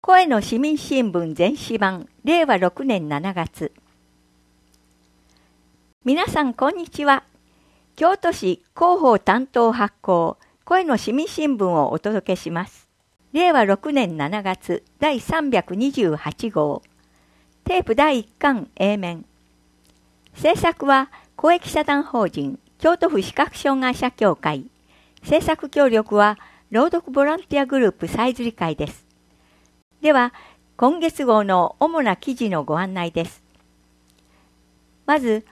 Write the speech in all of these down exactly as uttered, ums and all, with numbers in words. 声の市民新聞全紙版れいわろくねんしちがつ。皆さんこんにちは。京都市広報担当発行声の市民新聞をお届けします。れいわろくねんしちがつだいさんびゃくにじゅうはちごう、テープだいいっかん A 面。制作は公益社団法人京都府視覚障害者協会。制作協力は朗読ボランティアグループさいずり会です。では、今月号の主な記事のご案内です。まず、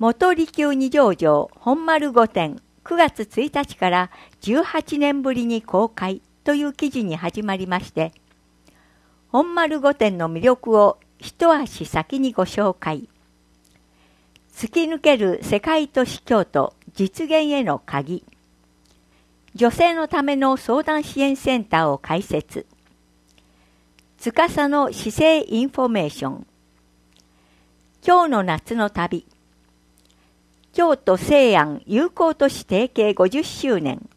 元利休二条城本丸御殿くがつついたちからじゅうはちねんぶりに公開という記事に始まりまして、本丸御殿の魅力を一足先にご紹介。突き抜ける世界都市京都実現への鍵。女性のための相談支援センターを開設。司の市政インフォメーション。今日の夏の旅。京都西安友好都市提携ごじゅっしゅうねん。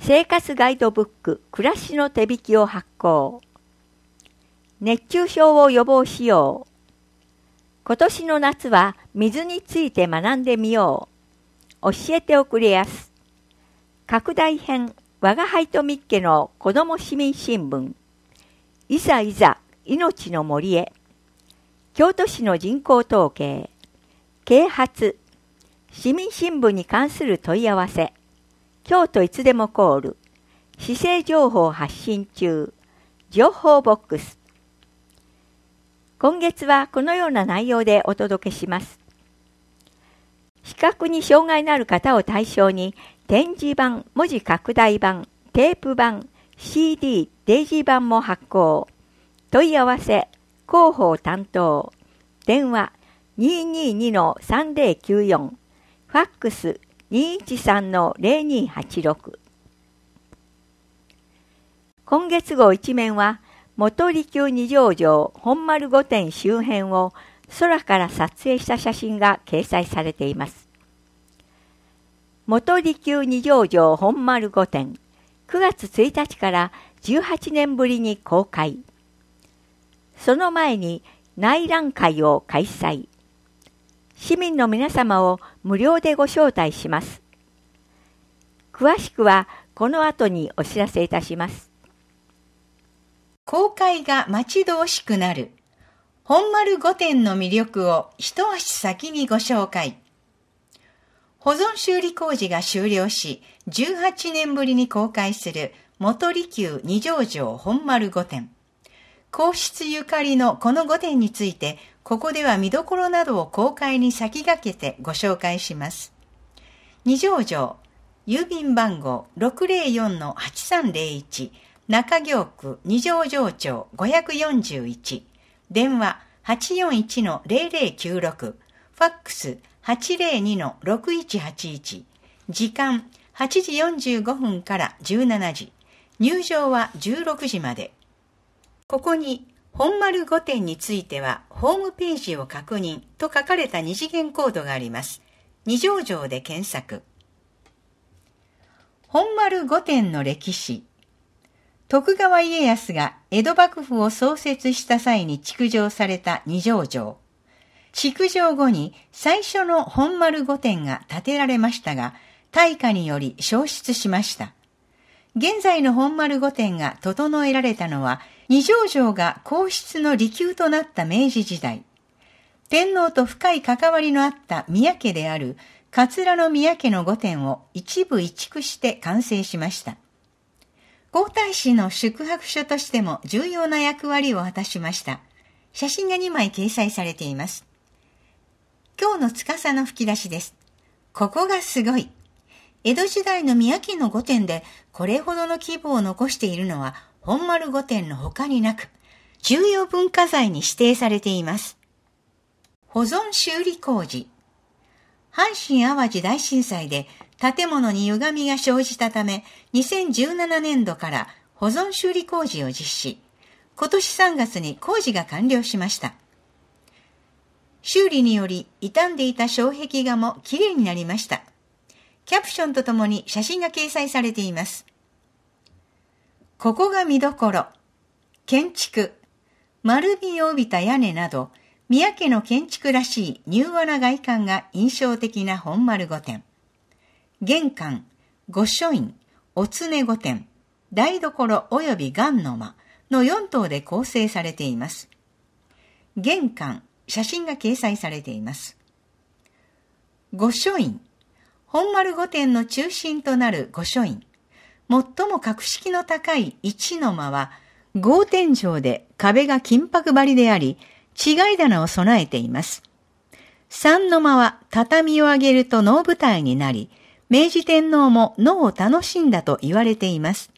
生活ガイドブック暮らしの手引きを発行。熱中症を予防しよう。今年の夏は水について学んでみよう。教えておくれやす。拡大編我が輩とみっけの子ども市民新聞。いざいざ命の森へ。京都市の人口統計。啓発。市民新聞に関する問い合わせ。京都いつでもコール。市政情報発信中。情報ボックス。今月はこのような内容でお届けします。視覚に障害のある方を対象に展示版、文字拡大版、テープ版、シーディー、デイジー版も発行。問い合わせ、広報担当。電話 にーにーにーのさんぜろきゅうよん。ファックス にーいちさんのぜろにーはちろく。今月号一面は、元利休二条城本丸御殿周辺を空から撮影した写真が掲載されています。元利休二条城本丸御殿。くがつついたちからじゅうはちねんぶりに公開。その前に内覧会を開催。市民の皆様を無料でご招待します。詳しくはこの後にお知らせいたします。公開が待ち遠しくなる。本丸御殿の魅力を一足先にご紹介。保存修理工事が終了し、じゅうはちねんぶりに公開する元利休二条城本丸御殿。皇室ゆかりのこの御殿について、ここでは見どころなどを公開に先駆けてご紹介します。二条城、郵便番号 ろくぜろよんのはちさんぜろいち、中京区二条城町ごひゃくよんじゅういち、電話 はちよんいちのぜろぜろきゅうろく、ファックス はちぜろにのろくいちはちいち、時間はちじよんじゅうごふんからじゅうしちじ、入場はじゅうろくじまで。ここに本丸御殿についてはホームページを確認と書かれた二次元コードがあります。二条城で検索。本丸御殿の歴史。徳川家康が江戸幕府を創設した際に築城された二条城。築城後に最初の本丸御殿が建てられましたが、大火により焼失しました。現在の本丸御殿が整えられたのは、二条城が皇室の離宮となった明治時代。天皇と深い関わりのあった宮家である桂宮家の御殿を一部移築して完成しました。皇太子の宿泊所としても重要な役割を果たしました。写真がにまい掲載されています。今日の司の吹き出しです。ここがすごい。江戸時代の宮家の御殿でこれほどの規模を残しているのは本丸御殿の他になく、重要文化財に指定されています。保存修理工事。阪神淡路大震災で建物に歪みが生じたため、にせんじゅうななねんどから保存修理工事を実施。今年さんがつに工事が完了しました。修理により傷んでいた障壁画もきれいになりました。キャプションとともに写真が掲載されています。ここが見どころ。建築、丸みを帯びた屋根など、宮家の建築らしい柔和な外観が印象的な本丸御殿。玄関、御書院、お常御殿、台所及び雁の間のよん棟で構成されています。玄関、写真が掲載されています。御書院、本丸御殿の中心となる御書院。最も格式の高い一の間は、格天井で壁が金箔張りであり、違い棚を備えています。三の間は畳を上げると能舞台になり、明治天皇も能を楽しんだと言われています。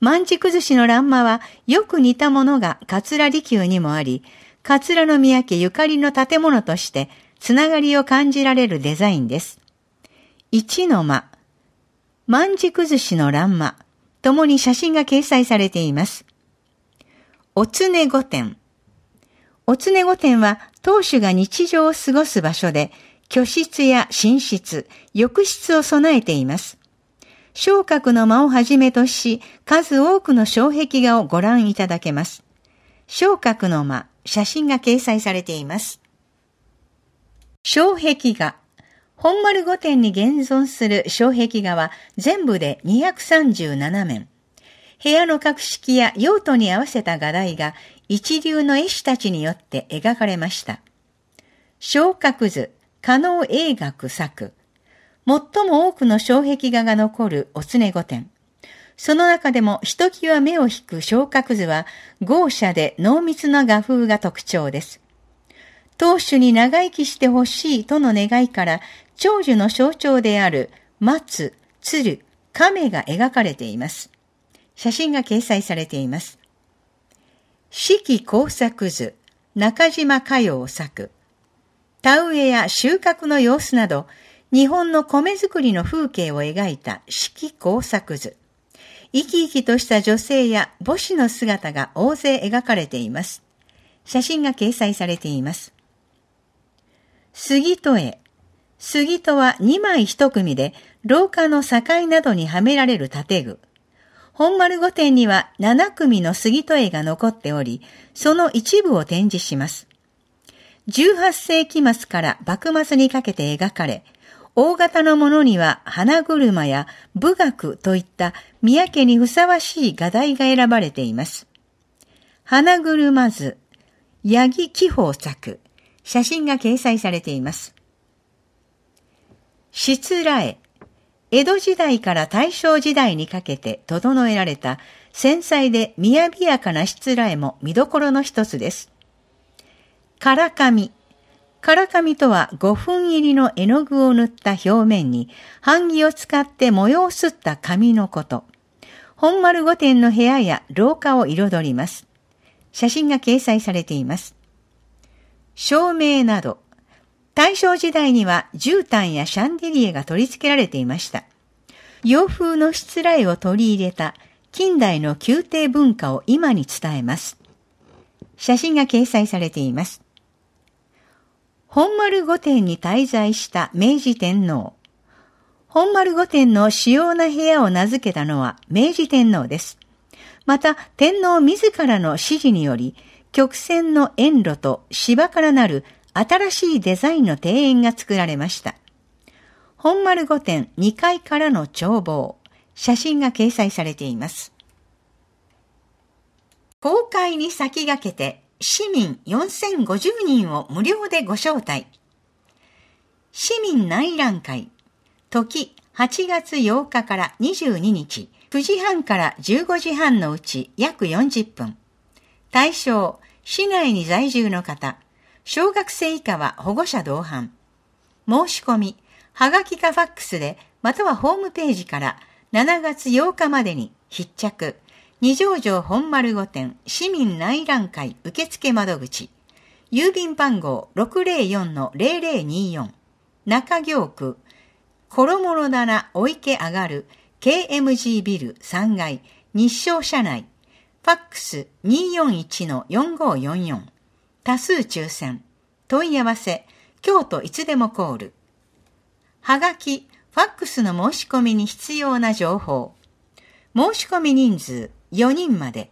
万軸寿司の欄間はよく似たものが桂離宮にもあり、桂宮家ゆかりの建物としてつながりを感じられるデザインです。一の間、万軸寿司の欄間、ともに写真が掲載されています。お常御殿。お常御殿は当主が日常を過ごす場所で、居室や寝室、浴室を備えています。松鶴の間をはじめとし、数多くの障壁画をご覧いただけます。松鶴の間、写真が掲載されています。障壁画。本丸御殿に現存する障壁画は全部でにひゃくさんじゅうなな面。部屋の格式や用途に合わせた画題が一流の絵師たちによって描かれました。松鶴図、狩野永岳作。最も多くの障壁画が残るお常御殿。その中でもひときわ目を引く松鶴図は豪奢で濃密な画風が特徴です。当主に長生きしてほしいとの願いから、長寿の象徴である松、鶴、亀が描かれています。写真が掲載されています。四季工作図、中島佳代作。田植えや収穫の様子など、日本の米作りの風景を描いた四季工作図。生き生きとした女性や母子の姿が大勢描かれています。写真が掲載されています。杉戸絵。杉戸はにまいいち組で、廊下の境などにはめられる建具。本丸御殿にはなな組の杉戸絵が残っており、その一部を展示します。じゅうはっ世紀末から幕末にかけて描かれ、大型のものには花車や舞楽といった宮家にふさわしい画題が選ばれています。花車図、八木紀宝作。写真が掲載されています。しつらえ。江戸時代から大正時代にかけて整えられた繊細でみやびやかなしつらえも見どころの一つです。唐紙。唐紙とはご粉入りの絵の具を塗った表面に版木を使って模様をすった紙のこと。本丸御殿の部屋や廊下を彩ります。写真が掲載されています。照明など、大正時代には絨毯やシャンデリエが取り付けられていました。洋風のしつらえを取り入れた近代の宮廷文化を今に伝えます。写真が掲載されています。本丸御殿に滞在した明治天皇。本丸御殿の主要な部屋を名付けたのは明治天皇です。また、天皇自らの指示により、曲線の園路と芝からなる新しいデザインの庭園が作られました。本丸御殿にかいからの眺望、写真が掲載されています。公開に先駆けて市民よんせんごじゅう人を無料でご招待。市民内覧会、時はちがつようかからにじゅうににち、くじはんからじゅうごじはんのうち約よんじゅっ分。対象、市内に在住の方、小学生以下は保護者同伴。申し込み、はがきかファックスで、またはホームページからしちがつようかまでに必着、二条城本丸御殿市民内覧会受付窓口、郵便番号 ろくまるよんのまるまるによん、中京区、衣呂棚お池上がる ケーエムジー ビルさんがい、日照社内、ファックス にーよんいちのよんごーよんよん 多数抽選。問い合わせ、京都いつでもコール。はがき、ファックスの申し込みに必要な情報。申し込み人数よ人まで。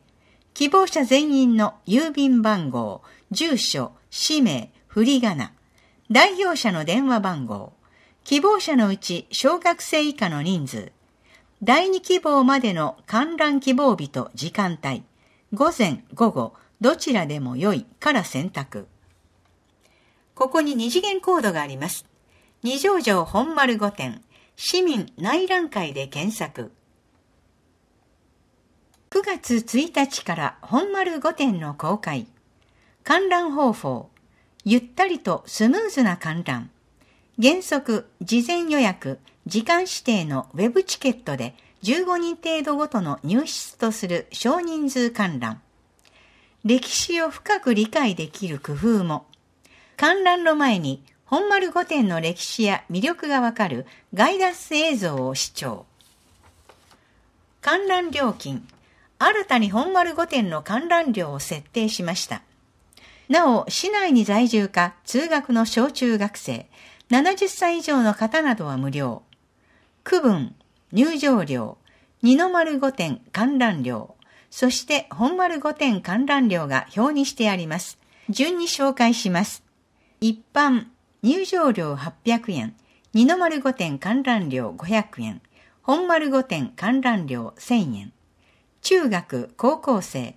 希望者全員の郵便番号、住所、氏名、振り仮名、代表者の電話番号、希望者のうち小学生以下の人数、だいに希望までの観覧希望日と時間帯、午前、午後、どちらでもよいから選択。ここにに次元コードがあります。二条城本丸ごてん、市民内覧会で検索。くがつついたちから本丸ごてんの公開。観覧方法。ゆったりとスムーズな観覧。原則、事前予約、時間指定のウェブチケットでじゅうごにん程度ごとの入室とする少人数観覧。歴史を深く理解できる工夫も。観覧の前に本丸ごてんの歴史や魅力がわかるガイダンス映像を視聴。観覧料金。新たに本丸ごてんの観覧料を設定しました。なお、市内に在住か通学の小中学生、ななじゅっさい以上の方などは無料。区分、入場料、二の丸ごてん観覧料、そして本丸ごてん観覧料が表にしてあります。順に紹介します。一般、入場料はっぴゃくえん、二の丸ごてん観覧料ごひゃくえん、本丸ごてん観覧料せんえん。中学・高校生、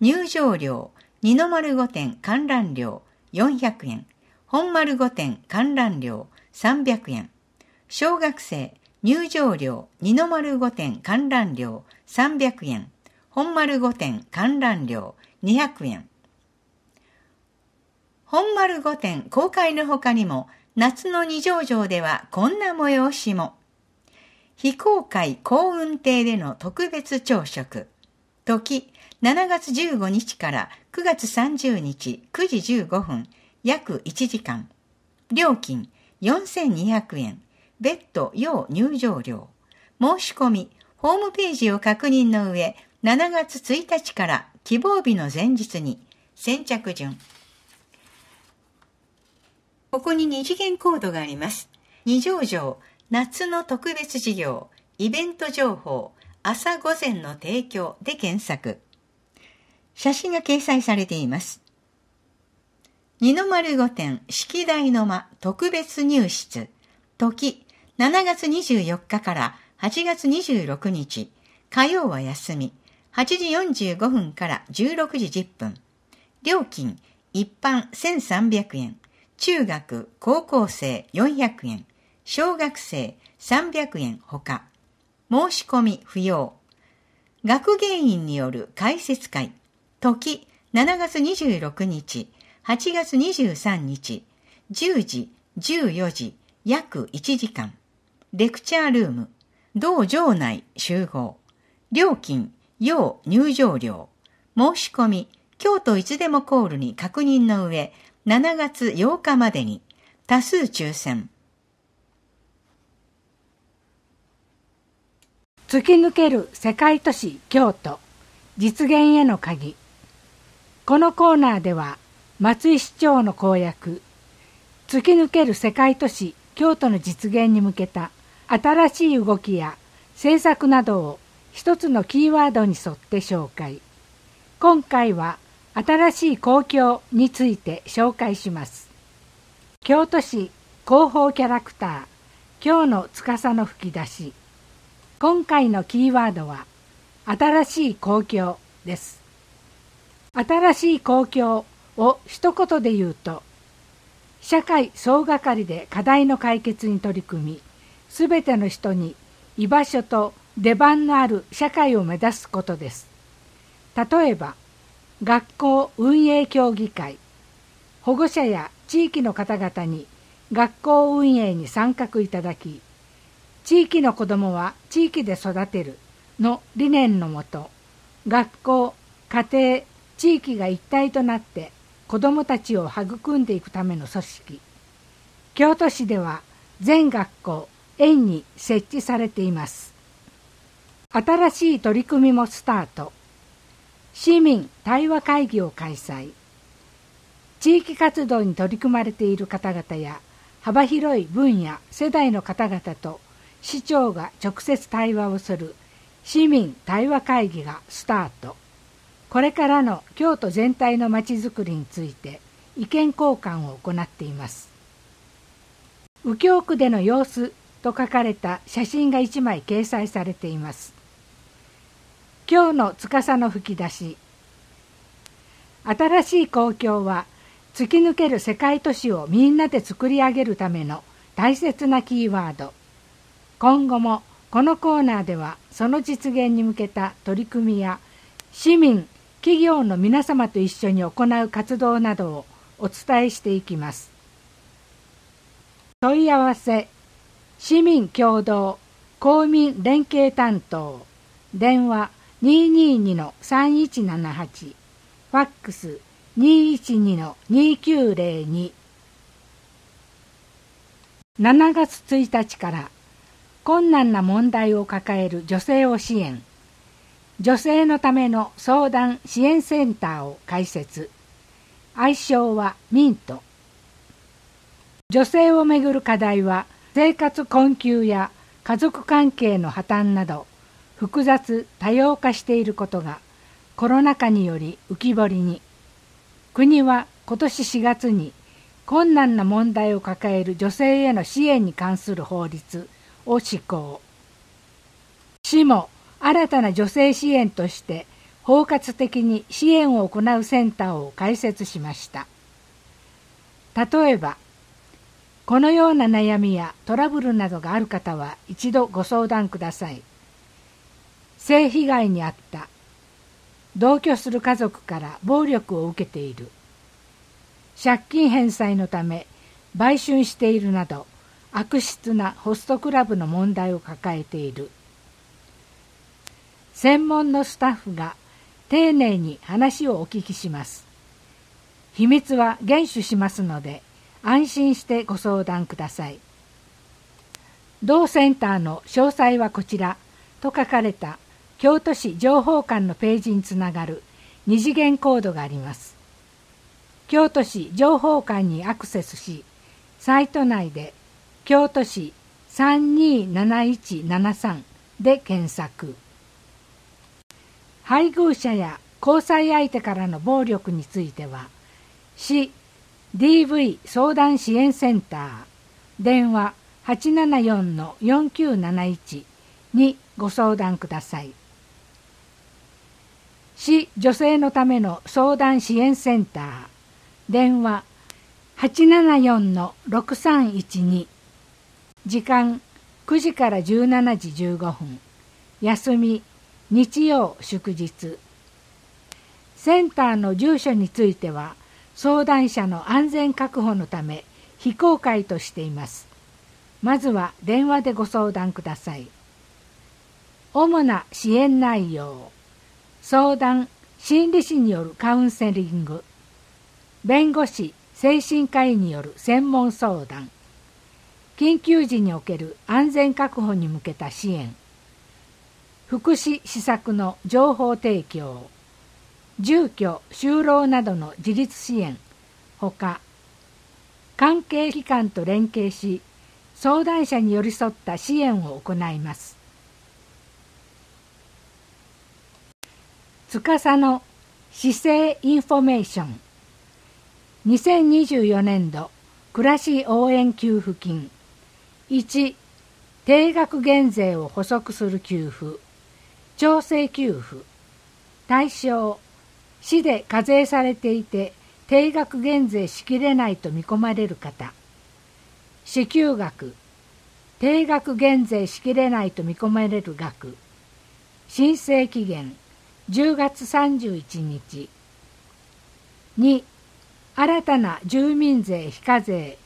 入場料、二の丸ごてん観覧料よんひゃくえん、本丸ごてん観覧料さんびゃくえん、小学生、入場料、二の丸ごてん観覧料さんびゃくえん、本丸ごてん観覧料にひゃくえん。本丸ごてん公開の他にも、夏の二条城ではこんな催しも。非公開耕運亭での特別朝食。時、しちがつじゅうごにちからくがつさんじゅうにちくじじゅうごふん、約いちじかん。料金、よんせんにひゃくえん。別途要入場料。申し込み、ホームページを確認の上、しちがつついたちから希望日の前日に、先着順。ここにに次元コードがあります。二条城。夏の特別事業、イベント情報、朝午前の提供で検索。写真が掲載されています。二の丸ごてん、式台の間、特別入室。時、しちがつにじゅうよっかからはちがつにじゅうろくにち、火曜は休み、はちじよんじゅうごふんからじゅうろくじじゅっぷん。料金、一般せんさんびゃくえん、中学・高校生よんひゃくえん。小学生さんびゃくえんほか、申し込み不要。学芸員による解説会、時しちがつにじゅうろくにち、はちがつにじゅうさんにち、じゅうじ、じゅうよじ、約いちじかん。レクチャールーム、同場内集合。料金、要入場料。申し込み、京都いつでもコールに確認の上、しちがつようかまでに、多数抽選。突き抜ける世界都市京都、実現への鍵。このコーナーでは、松井市長の公約、突き抜ける世界都市京都の実現に向けた新しい動きや政策などを一つのキーワードに沿って紹介。今回は、新しい公共について紹介します。京都市広報キャラクター、京の司の吹き出し。今回のキーワードは、新しい公共です。新しい公共を一言で言うと、社会総がかりで課題の解決に取り組み、すべての人に居場所と出番のある社会を目指すことです。例えば、学校運営協議会、保護者や地域の方々に学校運営に参画いただき、地域の子どもは地域で育てるの理念のもと、学校、家庭、地域が一体となって子どもたちを育んでいくための組織。京都市では全学校、園に設置されています。新しい取り組みもスタート。市民対話会議を開催。地域活動に取り組まれている方々や、幅広い分野、世代の方々と、市長が直接対話をする市民対話会議がスタート。これからの京都全体のまちづくりについて意見交換を行っています。右京区での様子と書かれた写真がいちまい掲載されています。今日の司の吹き出し。新しい公共は突き抜ける世界都市をみんなで作り上げるための大切なキーワード。今後もこのコーナーではその実現に向けた取り組みや市民、企業の皆様と一緒に行う活動などをお伝えしていきます。問い合わせ市民協同公民連携担当電話 にーにーにーのさんいちななはち ファックス にーいちにーのにーきゅうぜろに しちがつついたちから困難な問題を抱える女性を支援女性のための相談支援センターを開設愛称はミント女性をめぐる課題は生活困窮や家族関係の破綻など複雑多様化していることがコロナ禍により浮き彫りに国は今年しがつに困難な問題を抱える女性への支援に関する法律を施行市も新たな女性支援として包括的に支援を行うセンターを開設しました例えばこのような悩みやトラブルなどがある方は一度ご相談ください性被害に遭った同居する家族から暴力を受けている借金返済のため売春しているなど悪質なホストクラブの問題を抱えている専門のスタッフが丁寧に話をお聞きします。秘密は厳守しますので、安心してご相談ください。同センターの詳細はこちらと書かれた京都市情報館のページにつながる二次元コードがあります。京都市情報館にアクセスし、サイト内で京都市さんにーなないちななさんで検索。配偶者や交際相手からの暴力については、市 ディーブイ 相談支援センター、電話 はちななよんのよんきゅうなないち にご相談ください。市女性のための相談支援センター、電話 はちななよんのろくさんいちに、時間くじからじゅうしちじじゅうごふん、休み、日曜祝日センターの住所については相談者の安全確保のため非公開としていますまずは電話でご相談ください主な支援内容相談心理師によるカウンセリング弁護士精神科医による専門相談緊急時における安全確保に向けた支援福祉施策の情報提供、住居・就労などの自立支援、ほか、関係機関と連携し、相談者に寄り添った支援を行います。司の市政インフォメーション、にせんにじゅうよねんど暮らし応援給付金、いち、定額減税を補足する給付、調整給付対象市で課税されていて定額減税しきれないと見込まれる方支給額定額減税しきれないと見込まれる額申請期限じゅうがつさんじゅういちにちに新たな住民税非課税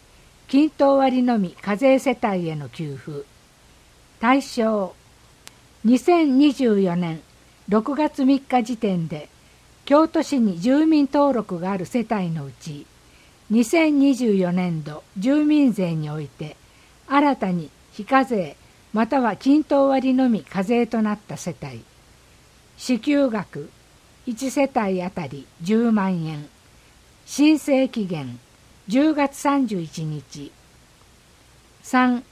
均等割のみ課税世帯への給付対象にせんにじゅうよねんろくがつみっか時点で京都市に住民登録がある世帯のうちにせんにじゅうよねんど住民税において新たに非課税または均等割のみ課税となった世帯支給額いちせたいあたりじゅうまんえん申請期限じゅうがつさんじゅういちにちさん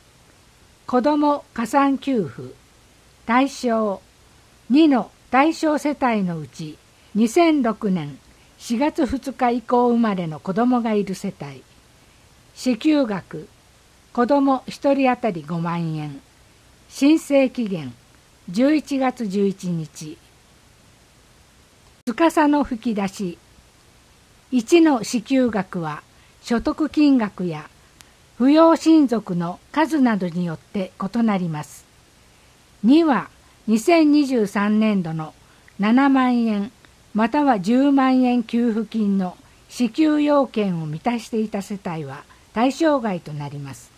子ども加算給付対象にの対象世帯のうちにせんろくねんしがつふつか以降生まれの子どもがいる世帯、支給額子どもひとり当たりごまんえん、申請期限じゅういちがつじゅういちにち。司の吹き出し。いちの支給額は所得金額や扶養親族の数などによって異なります。にはにせんにじゅうさんねんどのななまんえんまたはじゅうまんえん給付金の支給要件を満たしていた世帯は対象外となります。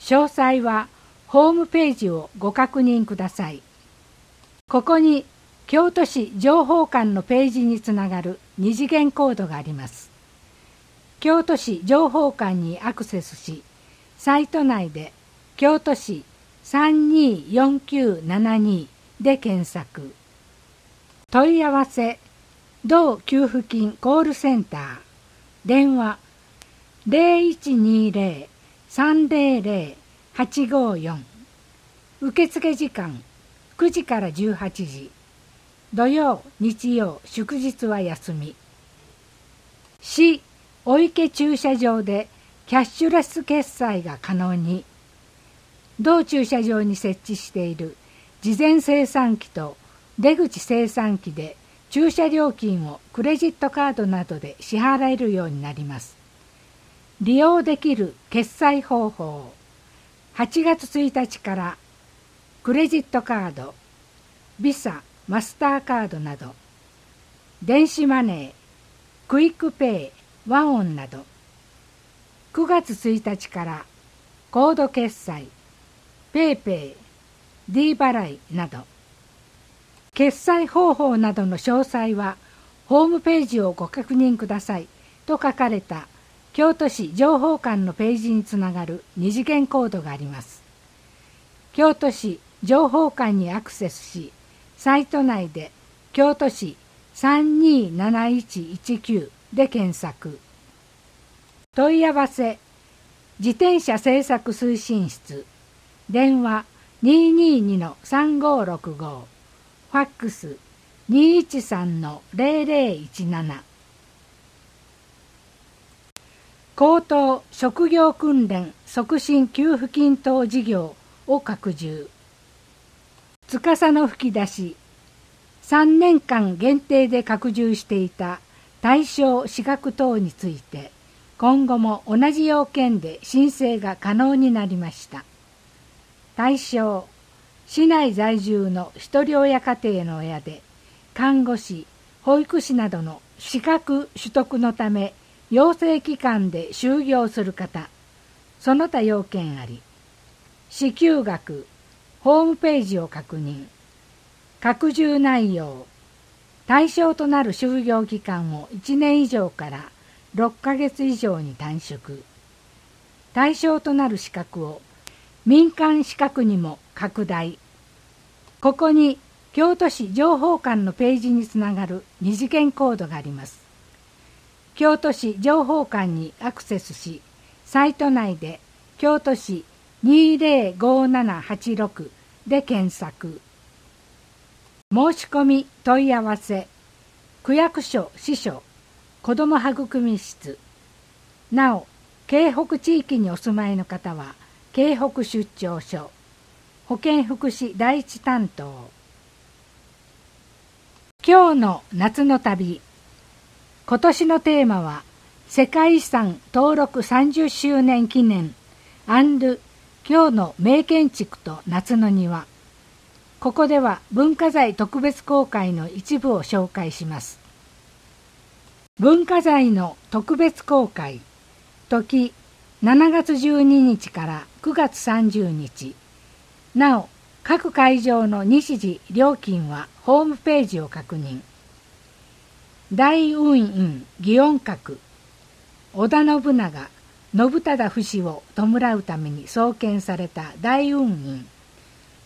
詳細はホームページをご確認ください。ここに京都市情報館のページにつながる二次元コードがあります。京都市情報館にアクセスし、サイト内で京都市さんにーよんきゅうななにで検索。問い合わせ、同給付金コールセンター、電話 ゼロいちにゼロ さんゼロゼロ はちごよん、受付時間くじからじゅうはちじ、土曜、日曜、祝日は休み。市お池駐車場でキャッシュレス決済が可能に、同駐車場に設置している事前精算機と出口精算機で駐車料金をクレジットカードなどで支払えるようになります。利用できる決済方法。はちがつついたちからクレジットカード、ビサ、マスターカードなど、電子マネー、クイックペイ、ワオンなど、くがつついたちからコード決済、ペイペイ、D払いなど、決済方法などの詳細はホームページをご確認くださいと書かれた京都市情報館のページにつながる二次元コードがあります。京都市情報館にアクセスし、サイト内で京都市さんにーなないちいちきゅうで検索。問い合わせ、自転車政策推進室、電話 にーにーにのさんごろくご、ファックス にーいちさんのゼロゼロいちなな。 高等職業訓練促進給付金等事業を拡充。司の吹き出し。さんねんかん限定で拡充していた対象資格等について、今後も同じ要件で申請が可能になりました。対象市内在住のひとり親家庭の親で、看護師、保育士などの資格取得のため、養成機関で就業する方、その他要件あり。支給額、ホームページを確認。拡充内容、対象となる就業期間をいちねんいじょうからろっかげついじょうに短縮。対象となる資格を民間資格にも拡大。ここに京都市情報館のページにつながる二次元コードがあります。京都市情報館にアクセスし、サイト内で京都市にーゼロごーななはちろくで検索。申し込み問い合わせ、区役所支所子ども育み室。なお、京北地域にお住まいの方は京北出張所保健福祉第一担当。今日の夏の旅。今年のテーマは世界遺産登録さんじゅっしゅうねん記念&今日の名建築と夏の庭。ここでは文化財特別公開の一部を紹介します。文化財の特別公開、時しちがつじゅうににちからくがつさんじゅうにち。なお、各会場の日時、料金はホームページを確認。大雲院祇園閣、織田信長、信忠不死を弔うために創建された大雲院。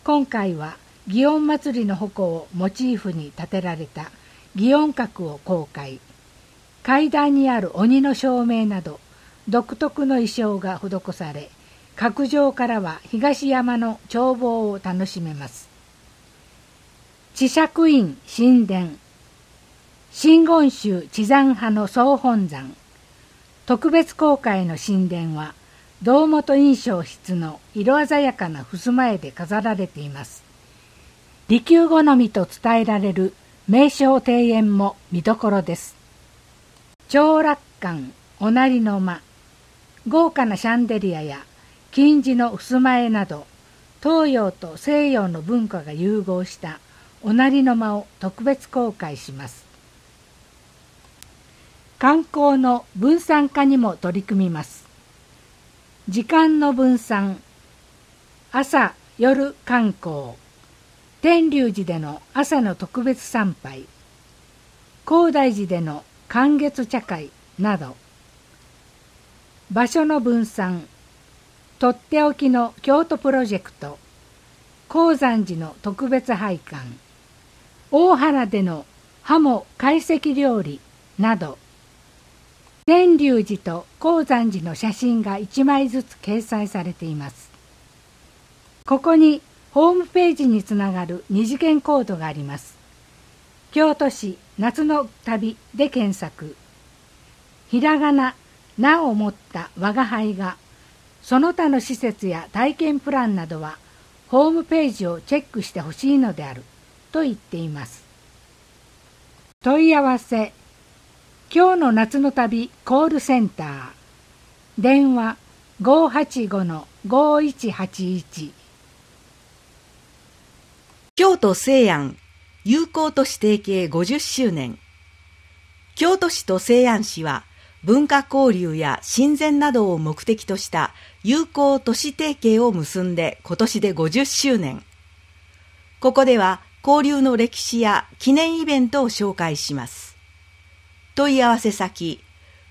今回は祇園祭の矛をモチーフに建てられた祇園閣を公開。階段にある鬼の照明など独特の意匠が施され、閣上からは東山の眺望を楽しめます。智積院神殿、真言宗智山派の総本山特別公開の神殿は堂本印象室の色鮮やかな襖絵で飾られています。利休好みと伝えられる名勝庭園も見どころです。長楽館、おなりの間、豪華なシャンデリアや金地の襖絵など東洋と西洋の文化が融合したおなりの間を特別公開します。観光の分散化にも取り組みます。時間の分散、朝夜観光、天龍寺での朝の特別参拝、高台寺での観月茶会など。場所の分散、とっておきの京都プロジェクト、高山寺の特別拝観、大原でのハモ懐石料理など。天龍寺と高山寺の写真がいちまいずつ掲載されています。ここにホームページにつながる二次元コードがあります。京都市夏の旅で検索、ひらがななを持った我が輩がその他の施設や体験プランなどはホームページをチェックしてほしいのであると言っています。問い合わせ、今日の夏の旅コールセンター、電話 ごーはちご の ごーいちはちいち。 京都西安友好都市提携ごじゅっしゅうねん。京都市と西安市は文化交流や親善などを目的とした友好都市提携を結んで今年でごじゅっしゅうねん。ここでは交流の歴史や記念イベントを紹介します。問い合わせ先、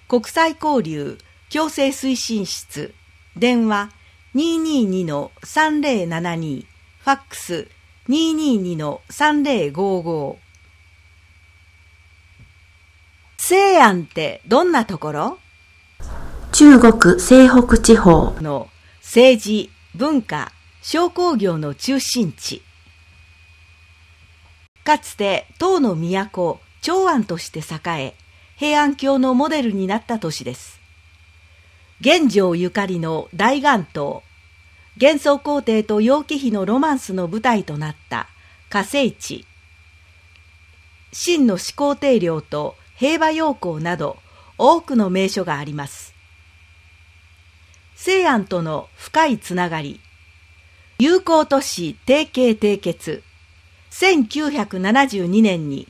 国際交流共生推進室、電話 にーにーに の さんぜろななに、ファックス にーにーに の さんぜろごーごー。西安ってどんなところ？中国西北地方の政治、文化、商工業の中心地。かつて唐の都、長安として栄え、平安京のモデルになった都市です。玄奘ゆかりの大願塔、玄宗皇帝と楊貴妃のロマンスの舞台となった華西地、秦の始皇帝陵と兵馬俑校など多くの名所があります。西安との深いつながり、友好都市提携締結、せんきゅうひゃくななじゅうにねんに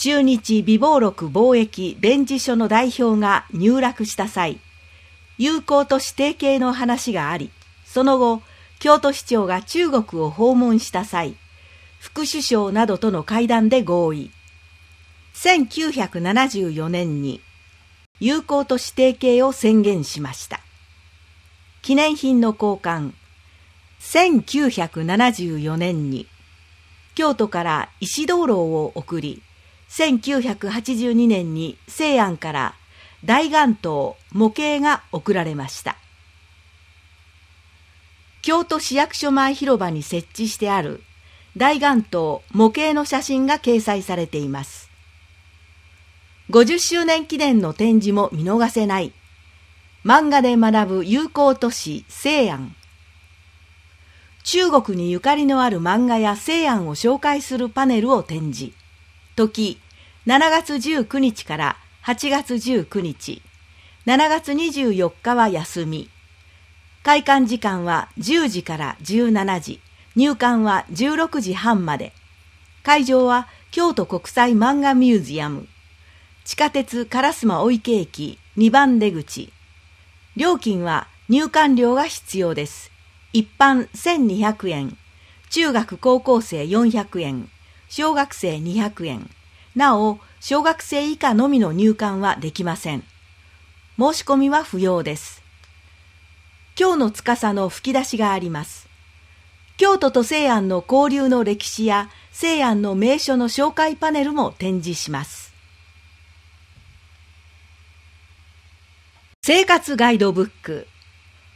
中日備忘録貿易弁事所の代表が入落した際、友好都市提携の話があり、その後、京都市長が中国を訪問した際、副首相などとの会談で合意。せんきゅうひゃくななじゅうよねんに友好都市提携を宣言しました。記念品の交換。せんきゅうひゃくななじゅうよねんに京都から石灯籠を送り、せんきゅうひゃくはちじゅうにねんに西安から大願塔模型が贈られました。京都市役所前広場に設置してある大願塔模型の写真が掲載されています。ごじゅっしゅうねん記念の展示も見逃せない。漫画で学ぶ友好都市西安。中国にゆかりのある漫画や西安を紹介するパネルを展示。時、しちがつじゅうくにちからはちがつじゅうくにち、しちがつにじゅうよっかは休み、開館時間はじゅうじからじゅうしちじ、入館はじゅうろくじはんまで、会場は京都国際漫画ミュージアム、地下鉄烏丸御池駅にばん出口、料金は入館料が必要です。一般せんにひゃくえん、中学高校生よんひゃくえん、小学生にひゃくえん。なお、小学生以下のみの入館はできません。申し込みは不要です。京の司の吹き出しがあります。京都と西安の交流の歴史や西安の名所の紹介パネルも展示します。生活ガイドブック。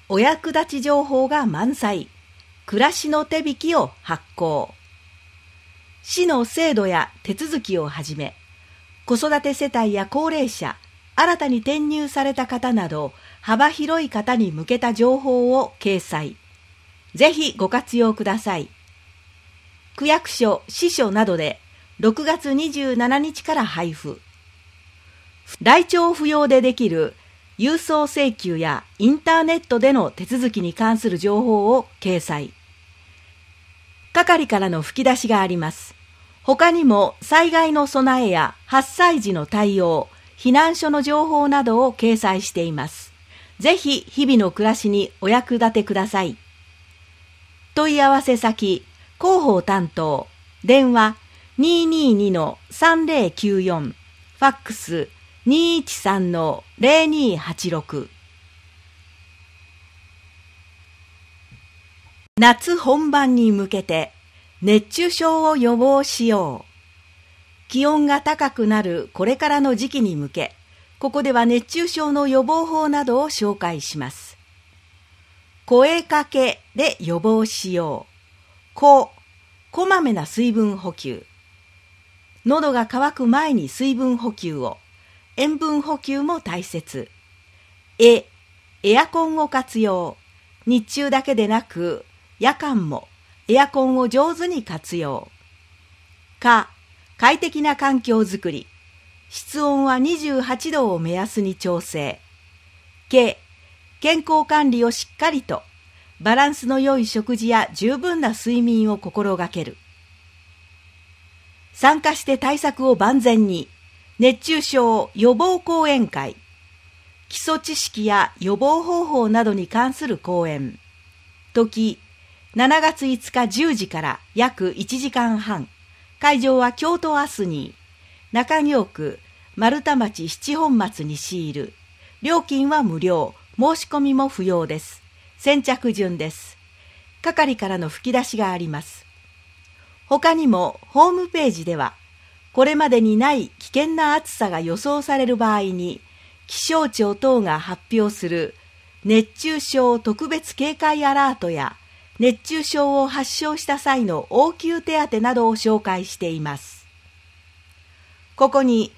お役立ち情報が満載。暮らしの手引きを発行。市の制度や手続きをはじめ、子育て世帯や高齢者、新たに転入された方など幅広い方に向けた情報を掲載。ぜひご活用ください。区役所、支所などでろくがつにじゅうしちにちから配布。来庁不要でできる郵送請求やインターネットでの手続きに関する情報を掲載。係からの吹き出しがあります。他にも災害の備えや発災時の対応、避難所の情報などを掲載しています。ぜひ日々の暮らしにお役立てください。問い合わせ先、広報担当、電話 にーにーにーのさんぜろきゅうよん、ファックス にーいちさんのぜろにーはちろく。夏本番に向けて熱中症を予防しよう。気温が高くなるこれからの時期に向け、ここでは熱中症の予防法などを紹介します。声かけで予防しよう。こ、こまめな水分補給。喉が渇く前に水分補給を。塩分補給も大切。え、エアコンを活用。日中だけでなく、夜間もエアコンを上手に活用。か、快適な環境づくり。室温はにじゅうはちどを目安に調整。け、健康管理をしっかりと。バランスの良い食事や十分な睡眠を心がける。参加して対策を万全に。熱中症予防講演会。基礎知識や予防方法などに関する講演。時、しちがついつかじゅうじから約いちじかんはん。会場は京都アスニー、中京区、丸太町七本松西イル。料金は無料、申し込みも不要です。先着順です。係からの吹き出しがあります。他にもホームページでは、これまでにない危険な暑さが予想される場合に、気象庁等が発表する熱中症特別警戒アラートや、熱中症を発症した際の応急手当などを紹介しています。ここに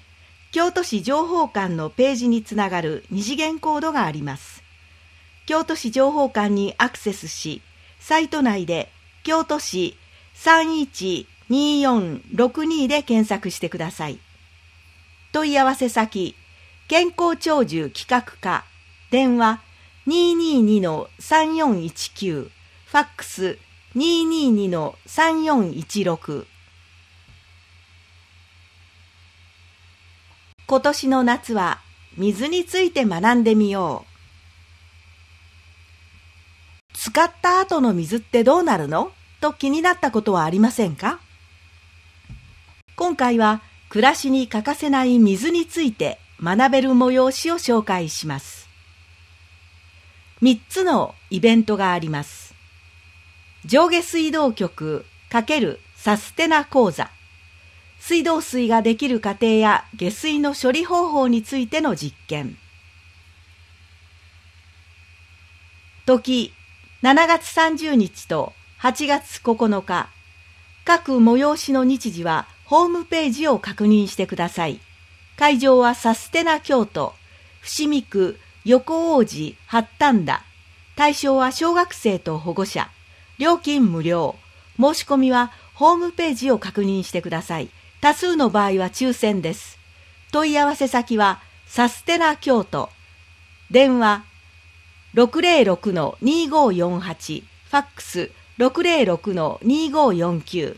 京都市情報館のページにつながる二次元コードがあります。京都市情報館にアクセスし、サイト内で京都市さんいちにーよんろくにで検索してください。問い合わせ先、健康長寿企画課、電話 にーにーにーのさんよんいちきゅう、ファックス にーにーにーのさんよんいちろく。 今年の夏は水について学んでみよう。使った後の水ってどうなるの？と気になったことはありませんか？今回は暮らしに欠かせない水について学べる催しを紹介します。みっつのイベントがあります。上下水道局×サステナ講座。水道水ができる過程や下水の処理方法についての実験。時、しちがつさんじゅうにちとはちがつここのか。各催しの日時はホームページを確認してください。会場はサステナ京都、伏見区横王子八反田。対象は小学生と保護者。料金無料。申し込みはホームページを確認してください。多数の場合は抽選です。問い合わせ先はサステナ京都。電話 ろくぜろろくのにーごーよんはち、 ファックス ろくぜろろくのにーごーよんきゅう。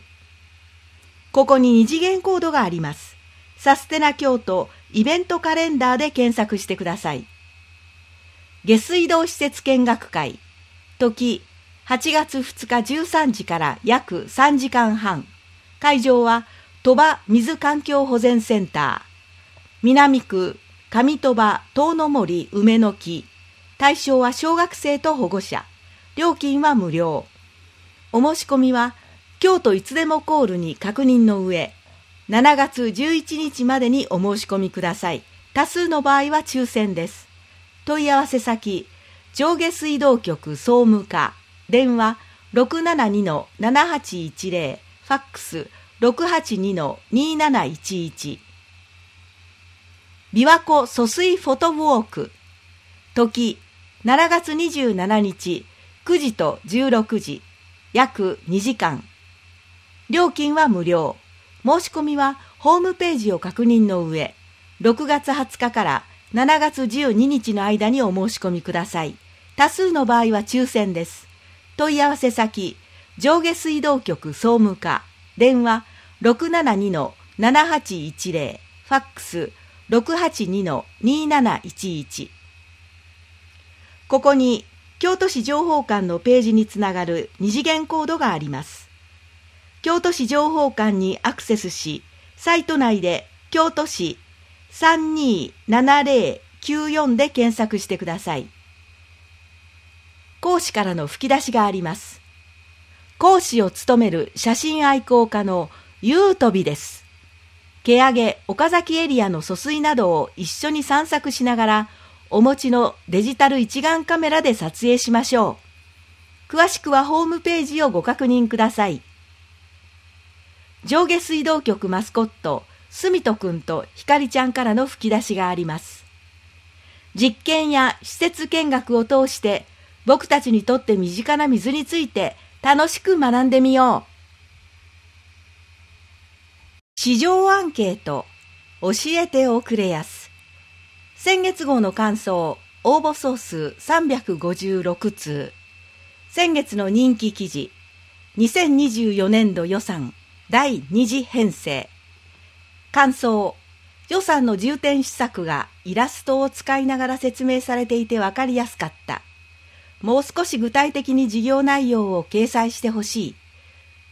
ここに二次元コードがあります。サステナ京都イベントカレンダーで検索してください。下水道施設見学会。時、はちがつふつかじゅうさんじから約さんじかんはん。会場は鳥羽水環境保全センター。南区上鳥羽遠の森梅の木。対象は小学生と保護者。料金は無料。お申し込みは京都いつでもコールに確認の上、しちがつじゅういちにちまでにお申し込みください。多数の場合は抽選です。問い合わせ先、上下水道局総務課。電話 ろくななにのななはちいちぜろ、ファックス ろくはちにのにーなないちいち。琵琶湖疎水フォトウォーク、時しちがつにじゅうしちにちくじとじゅうろくじ、約にじかん。料金は無料。申し込みはホームページを確認の上、ろくがつはつかからしちがつじゅうににちの間にお申し込みください。多数の場合は抽選です。問い合わせ先、上下水道局総務課、電話 ろくななにのななはちいちぜろ、ファックス ろくはちにのになないちいち。ここに京都市情報館のページにつながる二次元コードがあります。京都市情報館にアクセスし、サイト内で京都市さんにーななぜろきゅうよんで検索してください。講師からの吹き出しがあります。講師を務める写真愛好家のゆうとびです。毛上岡崎エリアの疎水などを一緒に散策しながら、お持ちのデジタル一眼カメラで撮影しましょう。詳しくはホームページをご確認ください。上下水道局マスコット、すみとくんとひかりちゃんからの吹き出しがあります。実験や施設見学を通して、僕たちにとって身近な水について楽しく学んでみよう。市場アンケート、教えておくれやす。先月号の感想、応募総数さんびゃくごじゅうろくつう。先月の人気記事、にせんにじゅうよねんど予算だいにじへんせい。感想、予算の重点施策がイラストを使いながら説明されていて分かりやすかった。もう少し具体的に事業内容を掲載してほしい。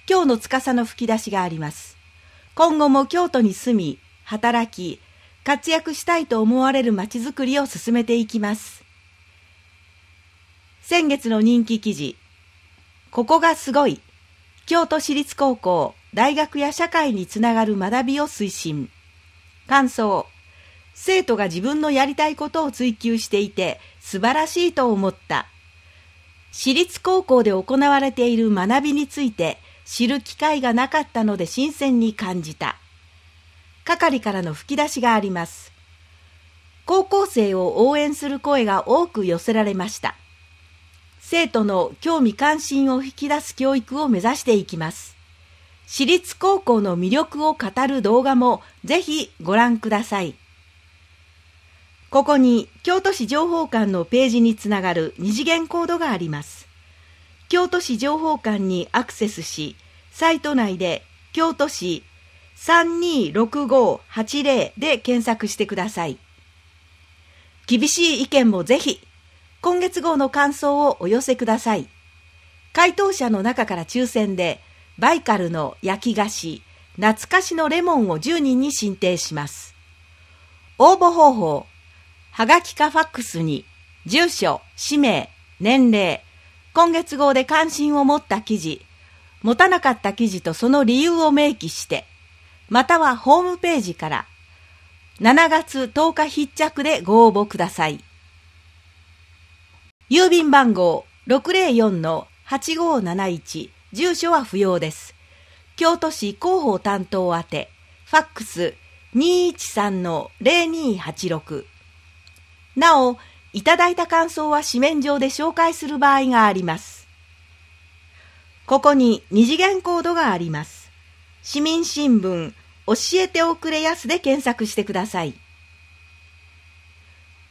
今日の司の吹き出しがあります。今後も京都に住み、働き、活躍したいと思われるまちづくりを進めていきます。先月の人気記事、ここがすごい。京都市立高校、大学や社会につながる学びを推進。感想、生徒が自分のやりたいことを追求していて素晴らしいと思った。私立高校で行われている学びについて知る機会がなかったので新鮮に感じた。係からの吹き出しがあります。高校生を応援する声が多く寄せられました。生徒の興味関心を引き出す教育を目指していきます。私立高校の魅力を語る動画もぜひご覧ください。ここに京都市情報館のページにつながる二次元コードがあります。京都市情報館にアクセスし、サイト内で京都市さんにーろくごはちぜろで検索してください。厳しい意見もぜひ、今月号の感想をお寄せください。回答者の中から抽選で、バイカルの焼き菓子、懐かしのレモンをじゅうにんに進呈します。応募方法、はがきかファックスに、住所、氏名、年齢、今月号で関心を持った記事、持たなかった記事とその理由を明記して、またはホームページから、しちがつとおか必着でご応募ください。郵便番号 ろくぜろよんのはちごなないち、住所は不要です。京都市広報担当宛て、ファックス にいちさんのぜろにはちろく。なお、いただいた感想は紙面上で紹介する場合があります。ここに二次元コードがあります。市民新聞、教えておくれやすで検索してください。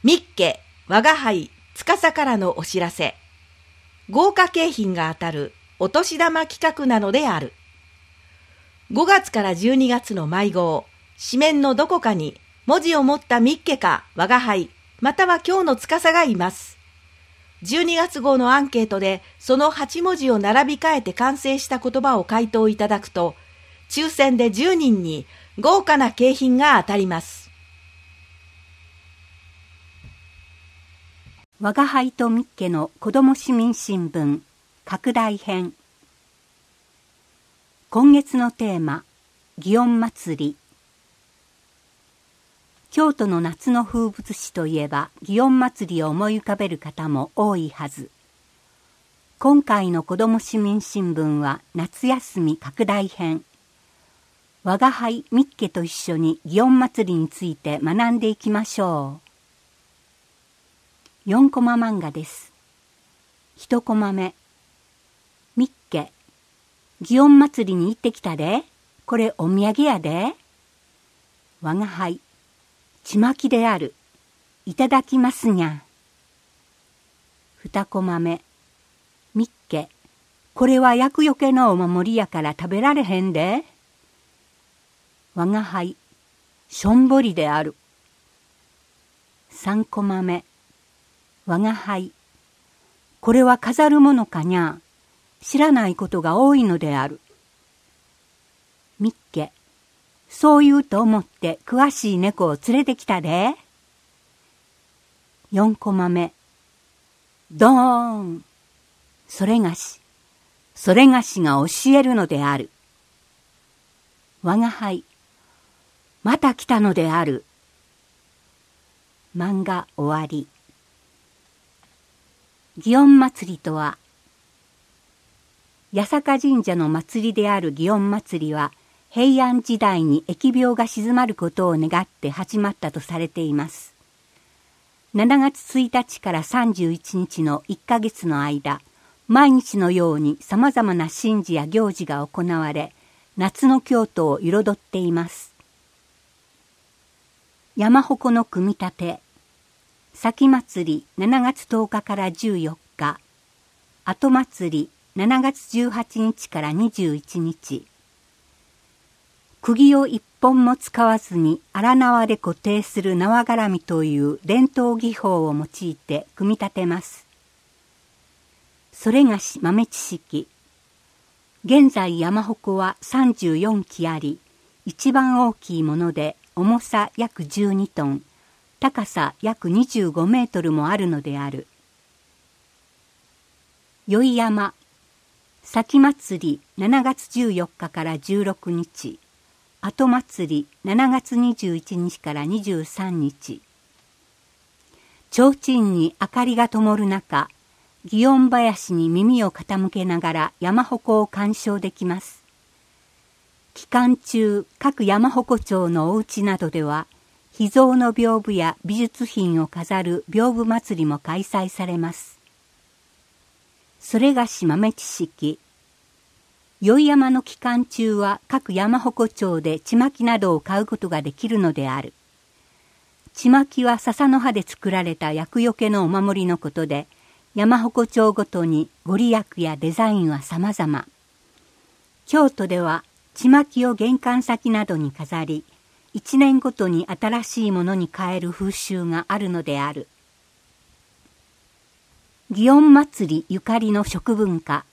みっけ、わがはい、つかさからのお知らせ。豪華景品が当たるお年玉企画なのである。ごがつからじゅうにがつの毎号、紙面のどこかに文字を持ったみっけか、わがはい、または今日の司がいます。じゅうにがつ号のアンケートでそのはちもじを並び替えて完成した言葉を回答いただくと、抽選でじゅうにんに豪華な景品が当たります。わがはいとみっけの子ども市民新聞拡大編。今月のテーマ、祇園祭り。京都の夏の風物詩といえば祇園祭りを思い浮かべる方も多いはず。今回の子ども市民新聞は夏休み拡大編。我が輩ミッケと一緒に祇園祭りについて学んでいきましょう。よんコマ漫画です。いちコマ目。ミッケ、祇園祭りに行ってきたで。これお土産やで。我が輩、ちまきである。いただきますにゃ。にコマ目。ミッケ、これは厄除けのお守りやから食べられへんで。我が輩、しょんぼりである。さんコマ目。我が輩、これは飾るものかにゃ。知らないことが多いのである。ミッケ、そう言うと思って詳しい猫を連れてきたで。よんコマ目。ドーン。それがし、それがしが教えるのである。我が輩、また来たのである。漫画終わり。祇園祭りとは、八坂神社の祭りである祇園祭りは、平安時代に疫病が鎮まることを願って始まったとされています。しちがつついたちからさんじゅういちにちのいっかげつの間、毎日のようにさまざまな神事や行事が行われ、夏の京都を彩っています。山鉾の組み立て、先祭りしちがつとおかからじゅうよっか、後祭りしちがつじゅうはちにちからにじゅういちにち、釘を一本も使わずに荒縄で固定する縄絡みという伝統技法を用いて組み立てます。それがし豆知識。現在山鉾はさんじゅうよんきあり、一番大きいもので重さ約じゅうにトン、高さ約にじゅうごメートルもあるのである。宵山、先祭りしちがつじゅうよっかからじゅうろくにち、後祭りしちがつにじゅういちにちからにじゅうさんにち。提灯に明かりが灯る中、祇園林に耳を傾けながら山鉾を鑑賞できます。期間中、各山鉾町のお家などでは、秘蔵の屏風や美術品を飾る屏風祭りも開催されます。それがし豆知識。宵山の期間中は各山鉾町でちまきなどを買うことができるのである。ちまきは笹の葉で作られた厄除けのお守りのことで、山鉾町ごとにご利益やデザインは様々。京都ではちまきを玄関先などに飾り、一年ごとに新しいものに変える風習があるのである。祇園祭りゆかりの食文化。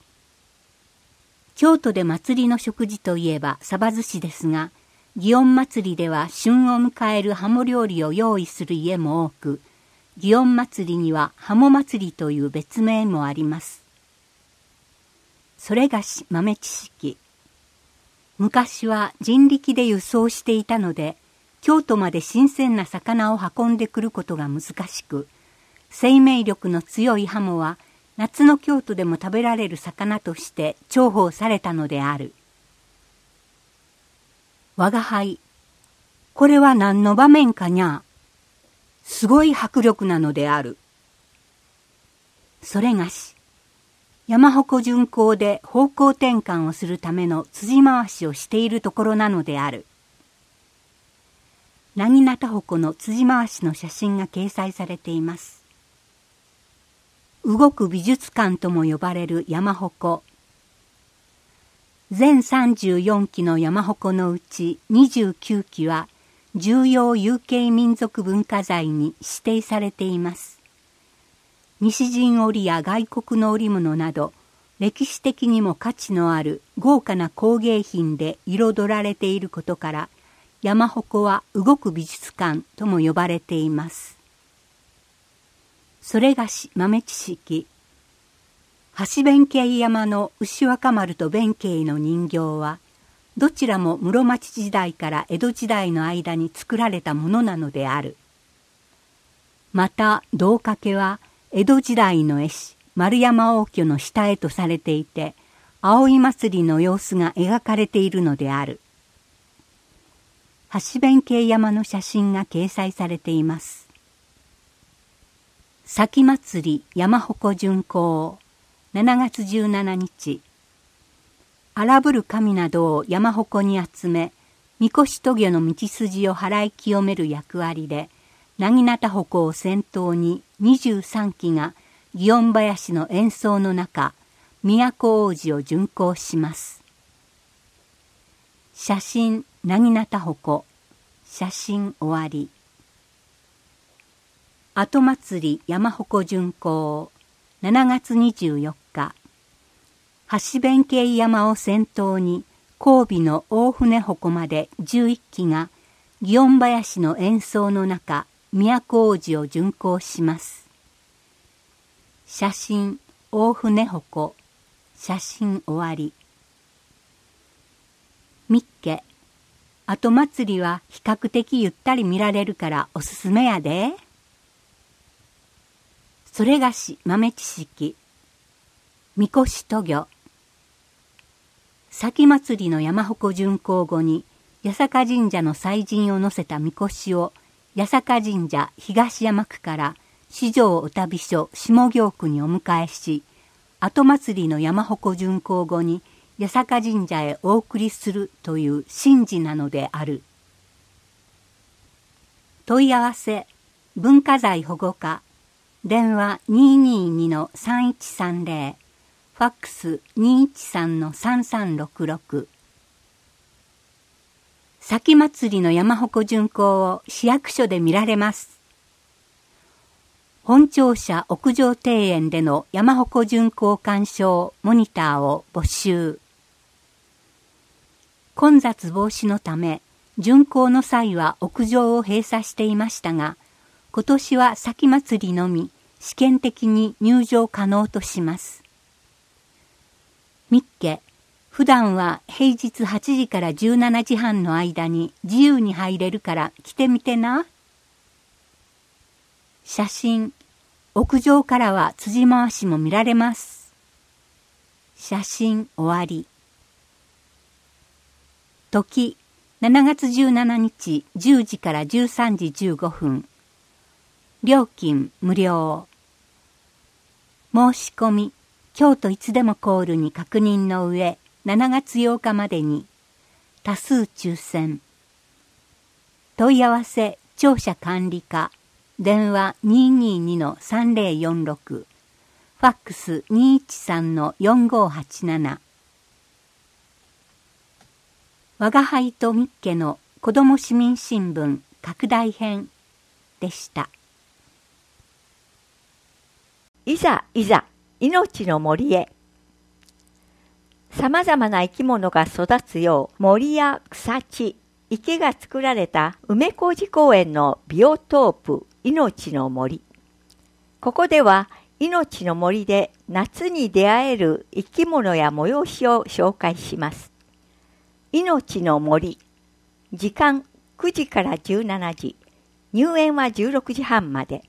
京都で祭りの食事といえば鯖寿司ですが、祇園祭では旬を迎える鱧料理を用意する家も多く、祇園祭には鱧祭りという別名もあります。それがし豆知識。昔は人力で輸送していたので、京都まで新鮮な魚を運んでくることが難しく、生命力の強い鱧は夏の京都でも食べられる魚として重宝されたのである。我が輩、これは何の場面かにゃ。すごい迫力なのである。それがし、山鉾巡行で方向転換をするための辻回しをしているところなのである。長刀鉾の辻回しの写真が掲載されています。動く美術館とも呼ばれる山鉾。全さんじゅうよんきの山鉾のうちにじゅうきゅうきは、重要有形民族文化財に指定されています。西陣織や外国の織物など、歴史的にも価値のある豪華な工芸品で彩られていることから、山鉾は動く美術館とも呼ばれています。それがし豆知識。橋弁慶山の牛若丸と弁慶の人形は、どちらも室町時代から江戸時代の間に作られたものなのである。また、胴掛けは江戸時代の絵師、丸山応挙の下絵とされていて、葵祭りの様子が描かれているのである。橋弁慶山の写真が掲載されています。前祭り山鉾巡行しちがつじゅうしちにち、荒ぶる神などを山鉾に集め、みこしとげの道筋を払い清める役割で、薙刀鉾を先頭ににじゅうさんきが祇園林の演奏の中、都大路を巡行します。写真薙刀鉾、写真終わり。後祭り山鉾巡行しちがつにじゅうよっか、橋弁慶山を先頭に神戸の大船鉾までじゅういっきが祇園林の演奏の中都大路を巡行します。写真大船鉾、写真終わり。密家後祭りは比較的ゆったり見られるからおすすめやで。それがし豆知識。みこし渡御。先祭りの山鉾巡行後に八坂神社の祭神を乗せたみこしを八坂神社東山区から四条お旅所下京区にお迎えし、後祭りの山鉾巡行後に八坂神社へお送りするという神事なのである。問い合わせ文化財保護課電話 にーにーにーのさんいちさんぜろ ファックス にーいちさんのさんさんろくろく。 先祭りの山鉾巡行を市役所で見られます。本庁舎屋上庭園での山鉾巡行鑑賞モニターを募集。混雑防止のため巡行の際は屋上を閉鎖していましたが、今年は先祭りのみ試験的に入場可能とします。密家、普段は平日はちじからじゅうしちじはんの間に自由に入れるから来てみてな。写真、屋上からは辻回しも見られます。写真終わり。時、しちがつじゅうしちにちじゅうじからじゅうさんじじゅうごふん。料金無料。申し込み、京都いつでもコールに確認の上、しちがつようかまでに、多数抽選。問い合わせ、庁舎管理課、電話 にーにーにーのさんぜろよんろく、ファックス にーいちさんのよんごはちなな。我が輩と密家の子ども市民新聞拡大編でした。いざいざ命の森へ。さまざまな生き物が育つよう森や草地、池が作られた梅小路公園のビオトープ命の森。ここでは命の森で夏に出会える生き物や催しを紹介します。命の森。時間くじからじゅうしちじ。入園はじゅうろくじはんまで。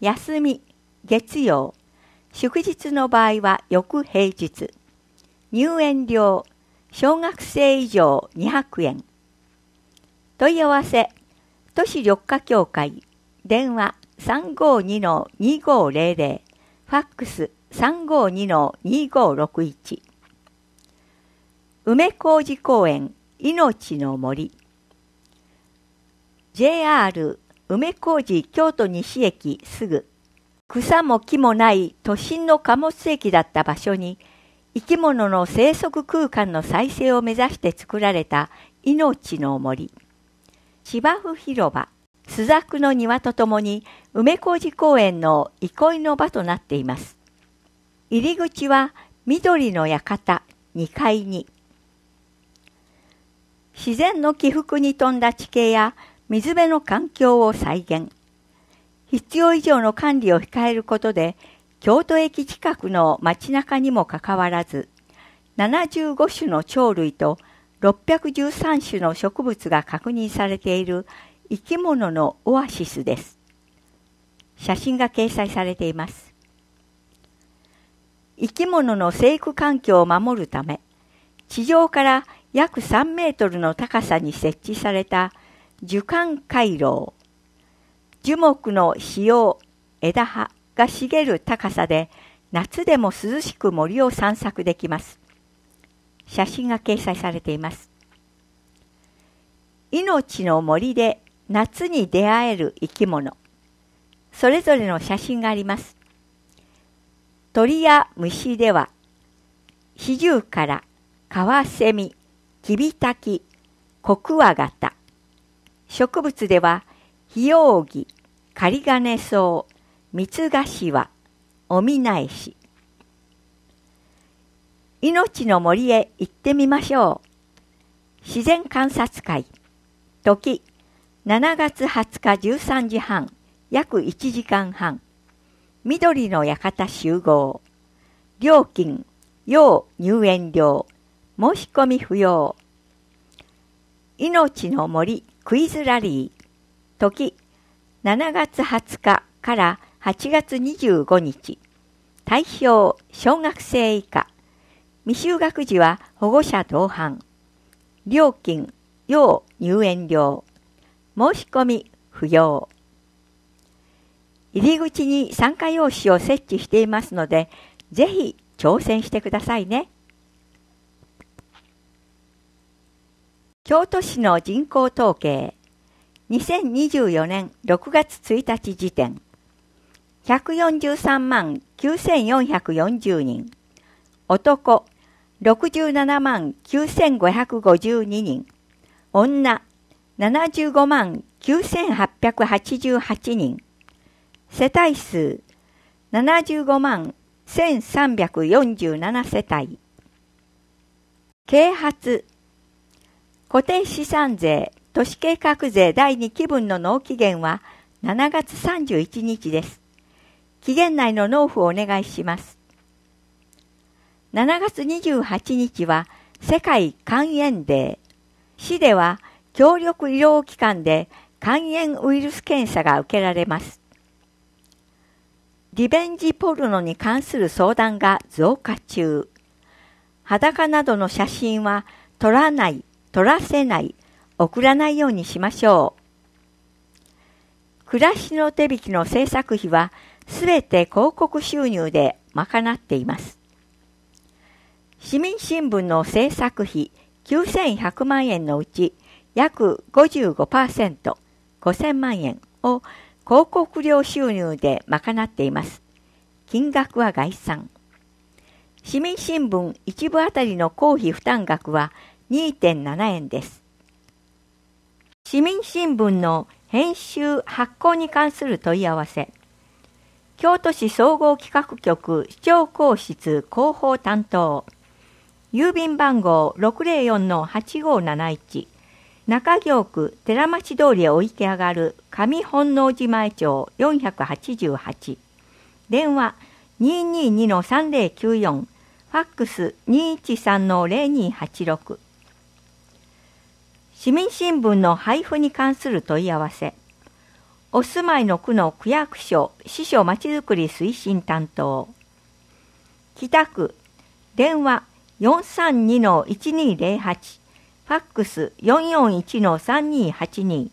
休み。月曜、祝日の場合は翌平日。入園料、小学生以上にひゃくえん。問い合わせ、都市緑化協会、電話 さんごーにーのにーごーぜろぜろ、ファックス さんごーにーのにーごーろくいち。梅小路公園、命の森。ジェイアール 梅小路京都西駅すぐ。草も木もない都心の貨物駅だった場所に生き物の生息空間の再生を目指して作られた命の森。芝生広場、朱雀の庭とともに梅小路公園の憩いの場となっています。入り口は緑の館にかいに。自然の起伏に富んだ地形や水辺の環境を再現。必要以上の管理を控えることで、京都駅近くの街中にもかかわらず、ななじゅうごしゅの鳥類とろっぴゃくじゅうさんしゅの植物が確認されている生き物のオアシスです。写真が掲載されています。生き物の生育環境を守るため、地上から約さんメートルの高さに設置された樹幹回廊、樹木の葉、枝葉が茂る高さで、夏でも涼しく森を散策できます。写真が掲載されています。命の森で夏に出会える生き物、それぞれの写真があります。鳥や虫では、シジュウカラ、カワセミ、キビタキ、コクワガタ。植物では、ヒヨウギ、カリガネソウ、ミツガシワ、オミナエシ。命の森へ行ってみましょう。自然観察会。時、しちがつはつかじゅうさんじはん、約いちじかんはん。緑の館集合。料金、要入園料、申し込み不要。命の森クイズラリー。時、しちがつはつかからはちがつにじゅうごにち。対象、小学生以下。未就学児は保護者同伴。料金、要入園料。申し込み不要。入り口に参加用紙を設置していますので、ぜひ挑戦してくださいね。京都市の人口統計、にせんにじゅうよねんろくがつついたち時点、ひゃくよんじゅうさんまんきゅうせんよんひゃくよんじゅうにん、男ろくじゅうななまんきゅうせんごひゃくごじゅうににん、女ななじゅうごまんきゅうせんはっぴゃくはちじゅうはちにん、世帯数ななじゅうごまんせんさんびゃくよんじゅうななせたい。啓発、固定資産税、都市計画税だいにきぶんの納期限はしちがつさんじゅういちにちです。期限内の納付をお願いします。しちがつにじゅうはちにちは世界肝炎デー。市では協力医療機関で肝炎ウイルス検査が受けられます。リベンジポルノに関する相談が増加中。裸などの写真は撮らない、撮らせない、送らないようにしましょう。暮らしの手引きの制作費はすべて広告収入で賄っています。市民新聞の制作費きゅうせんひゃくまんえんのうち約 ごじゅうごパーセント、ごせんまんえんを広告料収入で賄っています。金額は概算。市民新聞一部あたりの公費負担額は にてんななえんです。市民新聞の編集発行に関する問い合わせ、京都市総合企画局市長公室広報担当、郵便番号 ろくまるよんのはちごなないち、中京区寺町通りへお行き上がる上本能寺前町よんはちはち、電話 にーにーにーのさんぜろきゅうよん、ファックス にーいちさんのぜろにーはちろく。市民新聞の配布に関する問い合わせ、お住まいの区の区役所支所まちづくり推進担当、北区電話 よんさんにーのいちにーぜろはち、ファックス よんよんいちのさんにーはちに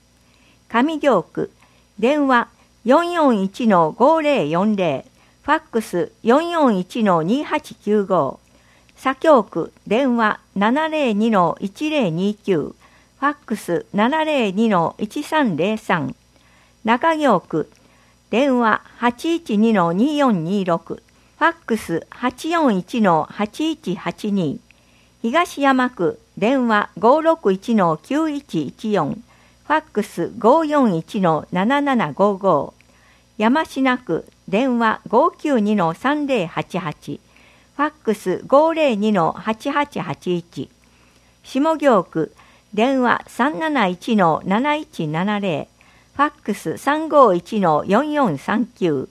ー、上京区電話 よんよんいちのごぜろよんぜろ、ファックス よんよんいちのにーはちきゅうご、左京区電話 ななぜろにーのいちぜろにきゅう、ファックス ななぜろにーのいちさんぜろさん、中京区、電話 はちいちにーのにーよんにーろく、ファックス はちよんいちのはちいちはちにー、東山区、電話 ごーろくいちのきゅういちいちよん、ファックス ごーよんいちのなななごご、山科区、電話 ごーきゅうにーのさんぜろはちはち、ファックス ごーぜろにーのはちはちはちいち、下京区、電話 さんなないちのなないちななぜろ、ファックス さんごーいちのよんよんさんきゅう、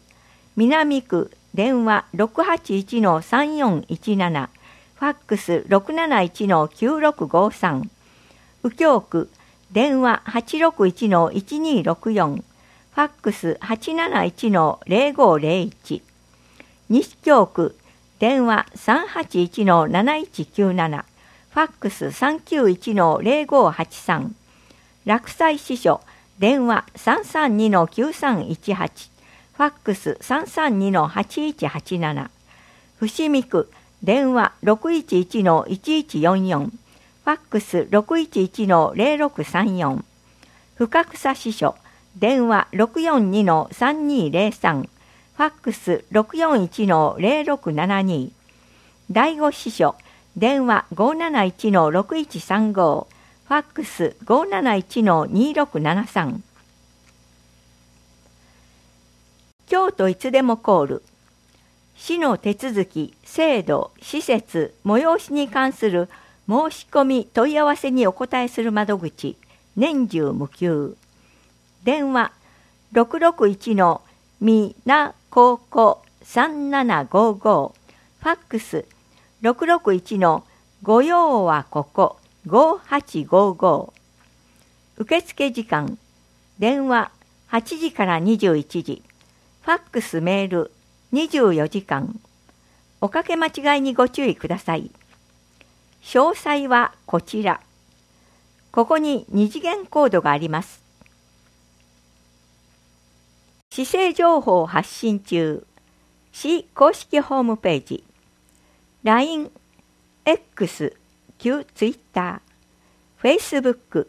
南区電話 ろくはちいちのさんよんいちなな、ファックス ろくなないちのきゅうろくごーさん、右京区電話 はちろくいちのいちにーろくよん、ファックス はちなないちのぜろごーぜろいち、西京区電話 さんはちいちのなないちきゅうなな、ファックス さんきゅういちのぜろごーはちさん、洛西支所電話 さんさんにのきゅうさんいちはち ファックス さんさんにのはちいちはちなな 伏見区電話 ろくいちいちのいちいちよんよん ファックス ろくいちいちのぜろろくさんよん 深草支所電話 ろくよんにのさんにぜろさん ファックス ろくよんいちのぜろろくななに 第五支所電話 ごーなないちのろくいちさんご ファックス ごーなないちのにろくななさん 京都いつでもコール市の手続き、制度、施設、催しに関する申し込み、問い合わせにお答えする窓口、年中無休。電話 ろくろくいちのみなここさんななごご ファックス ろくろくいちのごようはここごはちごご 受付時間電話はちじからにじゅういちじファックスメールにじゅうよじかんおかけ間違いにご注意ください。詳細はこちら。ここにに次元コードがあります。市政情報発信中。市公式ホームページ、ライン、X、旧Twitter、Facebook、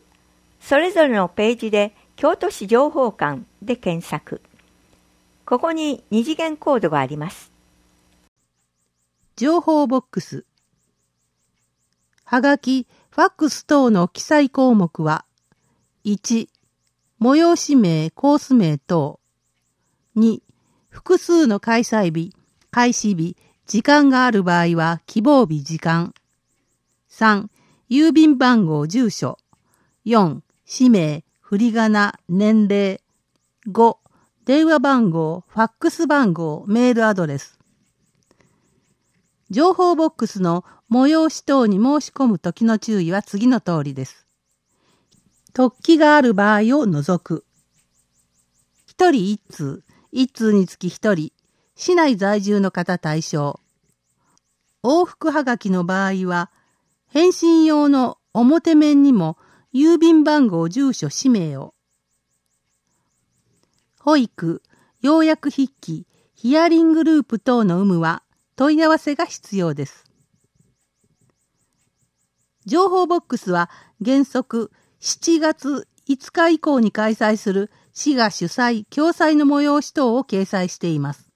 それぞれのページで京都市情報館で検索。ここにに次元コードがあります。情報ボックス。はがき、ファックス等の記載項目は、いち、催し名、コース名等。に. 複数の開催日、開始日、時間がある場合は希望日時間。さん. 郵便番号住所。よん. 氏名、振り仮名、年齢。ご. 電話番号、ファックス番号、メールアドレス。情報ボックスの催し等に申し込むときの注意は次の通りです。突起がある場合を除く。ひとりいち通。一通につき一人、市内在住の方対象。往復はがきの場合は、返信用の表面にも郵便番号、住所、氏名を。保育、要約筆記、ヒアリングループ等の有無は問い合わせが必要です。情報ボックスは原則しちがついつか以降に開催する市が主催・共催の催し等を掲載しています。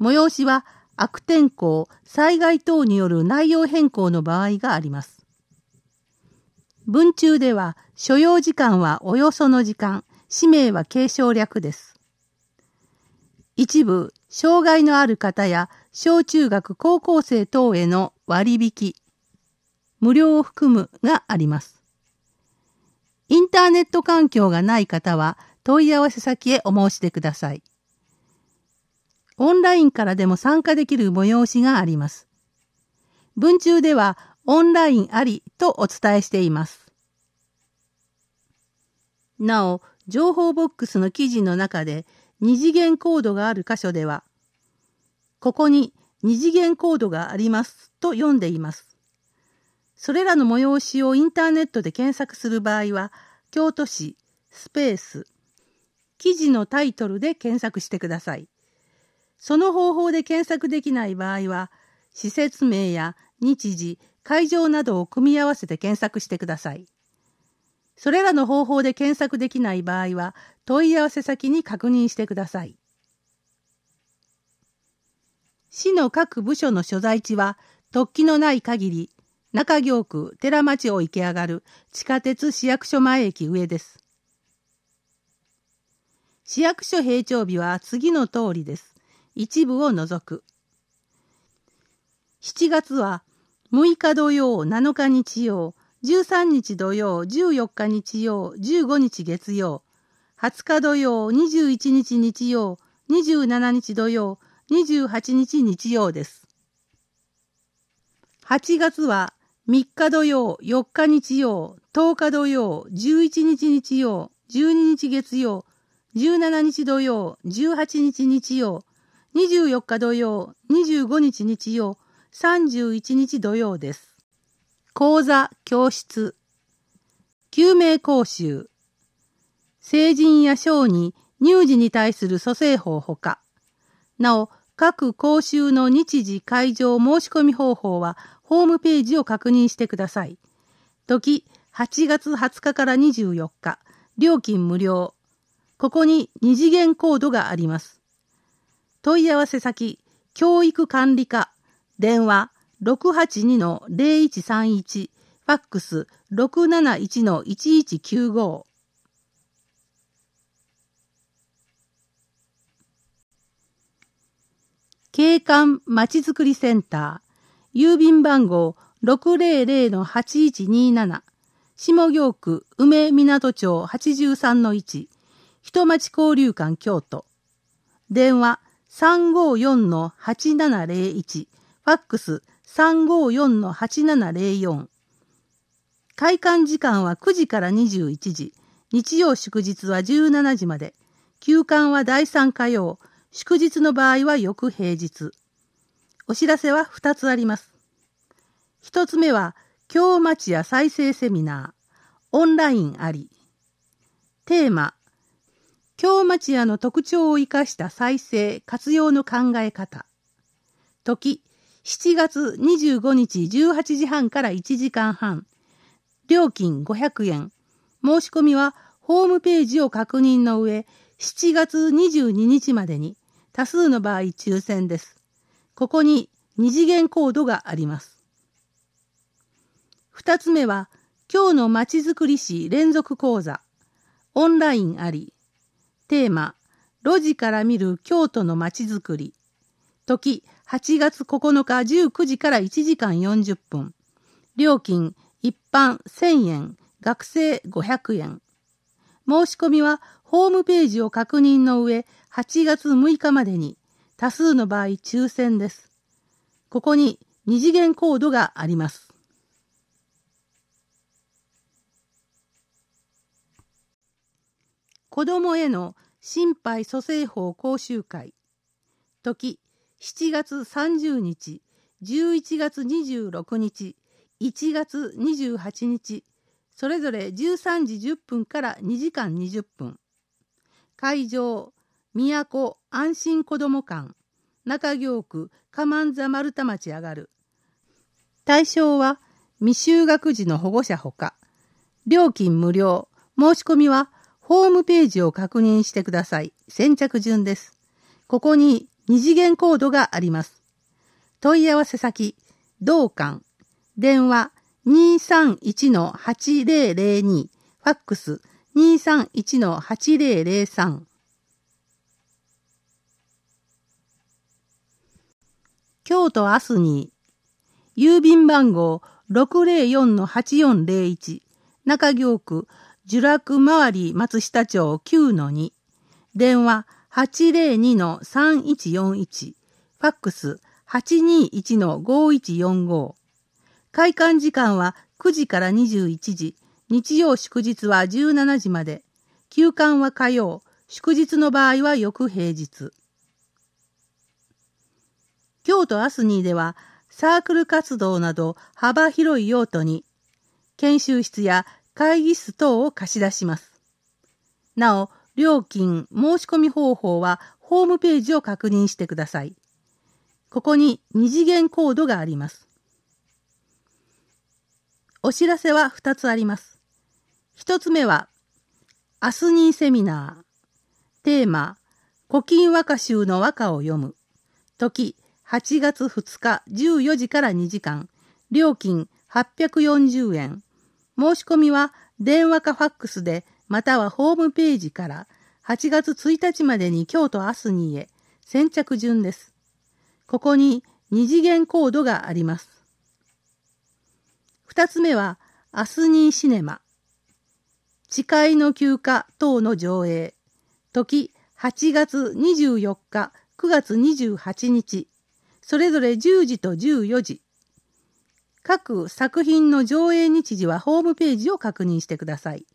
催しは悪天候、災害等による内容変更の場合があります。文中では所要時間はおよその時間、氏名は継承略です。一部、障害のある方や小中学高校生等への割引、無料を含むがあります。インターネット環境がない方は問い合わせ先へお申し出ください。オンラインからでも参加できる催しがあります。文中ではオンラインありとお伝えしています。なお、情報ボックスの記事の中でに次元コードがある箇所では、ここにに次元コードがありますと読んでいます。それらの催しをインターネットで検索する場合は、京都市、スペース、記事のタイトルで検索してください。その方法で検索できない場合は、施設名や日時、会場などを組み合わせて検索してください。それらの方法で検索できない場合は、問い合わせ先に確認してください。市の各部署の所在地は、突起のない限り、中京区寺町を行き上がる地下鉄市役所前駅上です。市役所閉庁日は次の通りです。一部を除く。しちがつはむいか土曜、なのか日曜、じゅうさんにち土曜、じゅうよっか日曜、じゅうごにち月曜、はつか土曜、にじゅういちにち日曜、にじゅうしちにち土曜、にじゅうはちにち日曜です。はちがつはみっか土曜、よっか日曜、とおか土曜、じゅういちにち日曜、じゅうににち月曜、じゅうしちにち土曜、じゅうはちにち日曜、にじゅうよっか土曜、にじゅうごにち日曜、さんじゅういちにち土曜です。講座、教室。救命講習、成人や小児、乳児に対する蘇生法ほか、なお、各講習の日時、会場、申し込み方法はホームページを確認してください。時、はちがつはつかからにじゅうよっか、料金無料。ここに二次元コードがあります。問い合わせ先、教育管理課、電話 ろくはちにの ぜろいちさんいち、ファックス ろくなないちの いちいちきゅうご。景観まちづくりセンター、郵便番号 ろくぜろぜろの はちいちになな、下京区梅港町 はちじゅうさんのいち、人町交流館京都。電話 さんごよんの はちななぜろいち、ファックス さんごよんの はちななぜろよん。開館時間はくじからにじゅういちじ、日曜祝日はじゅうしちじまで、休館はだいさん火曜、祝日の場合は翌平日。お知らせはふたつあります。ひとつめは、京町屋再生セミナー、オンラインあり。テーマ、京町屋の特徴を生かした再生・活用の考え方。時、しちがつにじゅうごにちじゅうはちじはんからいちじかんはん。料金ごひゃくえん。申し込みはホームページを確認の上、しちがつにじゅうににちまでに、多数の場合抽選です。ここに二次元コードがあります。二つ目は、今日のまちづくり史連続講座、オンラインあり。テーマ、路地から見る京都のまちづくり。時、はちがつここのかじゅうくじからいちじかんよんじゅっぷん。料金、一般せんえん、学生ごひゃくえん。申し込みはホームページを確認の上、はちがつむいかまでに、多数の場合抽選です。ここに二次元コードがあります。子どもへの心肺蘇生法講習会。時、しちがつさんじゅうにち、じゅういちがつにじゅうろくにち、いちがつにじゅうはちにち、それぞれじゅうさんじじゅっぷんからにじかんにじゅっぷん。会場、都安心こども館、中京区カマンザ丸太町上がる。対象は未就学児の保護者ほか。料金無料。申し込みはホームページを確認してください。先着順です。ここに二次元コードがあります。問い合わせ先、同館。電話 にさんいちの はちぜろぜろに、ファックス にさんいちの はちぜろぜろさん。京都アスニー、郵便番号 ろくぜろよんの はちよんぜろいち、中京区聚楽周り松下町 きゅうのに、電話 はちぜろにの さんいちよんいち、ファックス はちにいちの ごいちよんご。開館時間はくじからにじゅういちじ、日曜祝日はじゅうしちじまで、休館は火曜、祝日の場合は翌平日。京都アスニーではサークル活動など幅広い用途に研修室や会議室等を貸し出します。なお、料金・申し込み方法はホームページを確認してください。ここに二次元コードがあります。お知らせはふたつあります。ひとつめは、アスニーセミナー。テーマ、古今和歌集の和歌を読む。時、はちがつふつかじゅうよじからにじかん。料金はっぴゃくよんじゅうえん。申し込みは電話かファックスで、またはホームページからはちがつついたちまでに京都アスニーへ、先着順です。ここに二次元コードがあります。二つ目は、アスニーシネマ。誓いの休暇等の上映。時、はちがつにじゅうよっか、くがつにじゅうはちにち。それぞれじゅうじとじゅうよじ。各作品の上映日時はホームページを確認してください。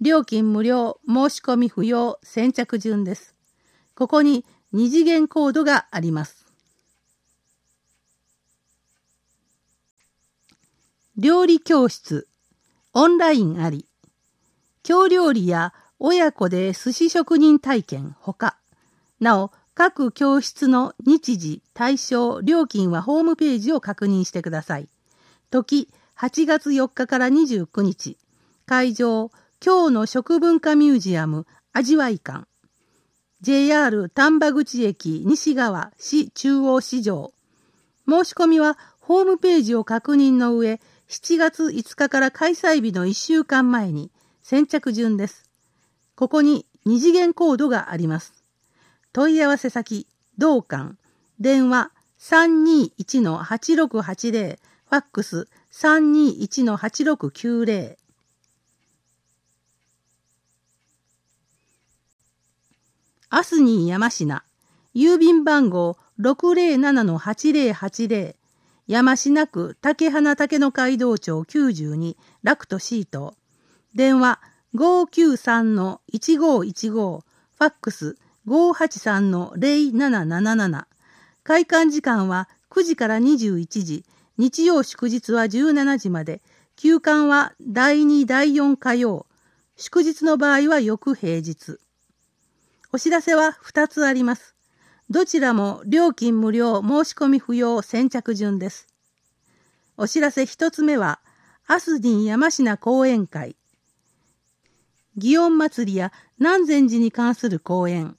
料金無料、申し込み不要、先着順です。ここに二次元コードがあります。料理教室、オンラインあり。京料理や親子で寿司職人体験ほか、なお各教室の日時、対象、料金はホームページを確認してください。時、はちがつよっかからにじゅうくにち、会場、京の食文化ミュージアム、味わい館、ジェイアール 丹波口駅西側市中央市場。申し込みはホームページを確認の上、しちがついつかから開催日のいっしゅうかんまえに先着順です。ここに二次元コードがあります。問い合わせ先、同館、電話 さんにいちのはちろくはちぜろ、ファックス さんにいちのはちろくきゅうぜろ。アスニー山科、郵便番号 ろくぜろななのはちぜろはちぜろ、山科区竹花竹の街道町きゅうじゅうに、ラクト C 棟、電話 ごきゅうさんのいちごいちご、 ファックス ごはちさんのぜろななななな、 開館時間はくじからにじゅういちじ、日曜祝日はじゅうしちじまで、休館はだいに、だいよん火曜、祝日の場合は翌平日。お知らせはふたつあります。どちらも料金無料、申し込み不要、先着順です。お知らせひとつめは、アスディン山科講演会。祇園祭や南禅寺に関する講演。